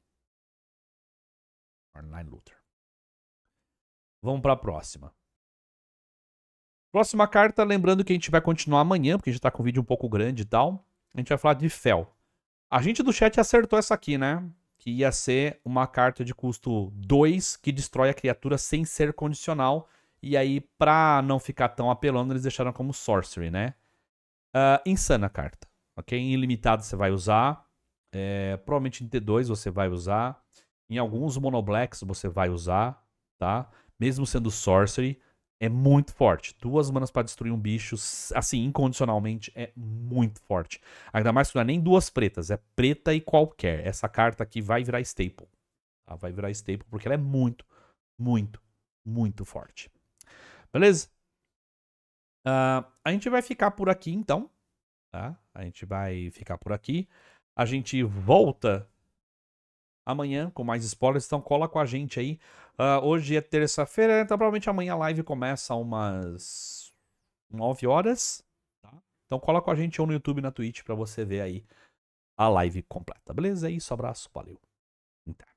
Online Looter. Vamos pra próxima. Próxima carta, lembrando que a gente vai continuar amanhã, porque a gente tá com um vídeo um pouco grande e tal. A gente vai falar de Fel. A gente do chat acertou essa aqui, né? Que ia ser uma carta de custo 2 que destrói a criatura sem ser condicional. E aí, pra não ficar tão apelando, eles deixaram como sorcery, né? Insana a carta, ok? Em ilimitado você vai usar. Provavelmente em T2 você vai usar. Em alguns monoblacks você vai usar, tá? Mesmo sendo sorcery, é muito forte. 2 manas pra destruir um bicho, assim, incondicionalmente, é muito forte. Ainda mais que não é nem 2 pretas, é preta e qualquer. Essa carta aqui vai virar staple. Tá? Vai virar staple porque ela é muito forte. Beleza? A gente vai ficar por aqui, então. Tá? A gente vai ficar por aqui. A gente volta amanhã com mais spoilers, então cola com a gente aí. Hoje é terça-feira, então provavelmente amanhã a live começa umas 9 horas. Tá? Então cola com a gente ou no YouTube, na Twitch, pra você ver aí a live completa. Beleza? É isso, abraço, valeu. Então.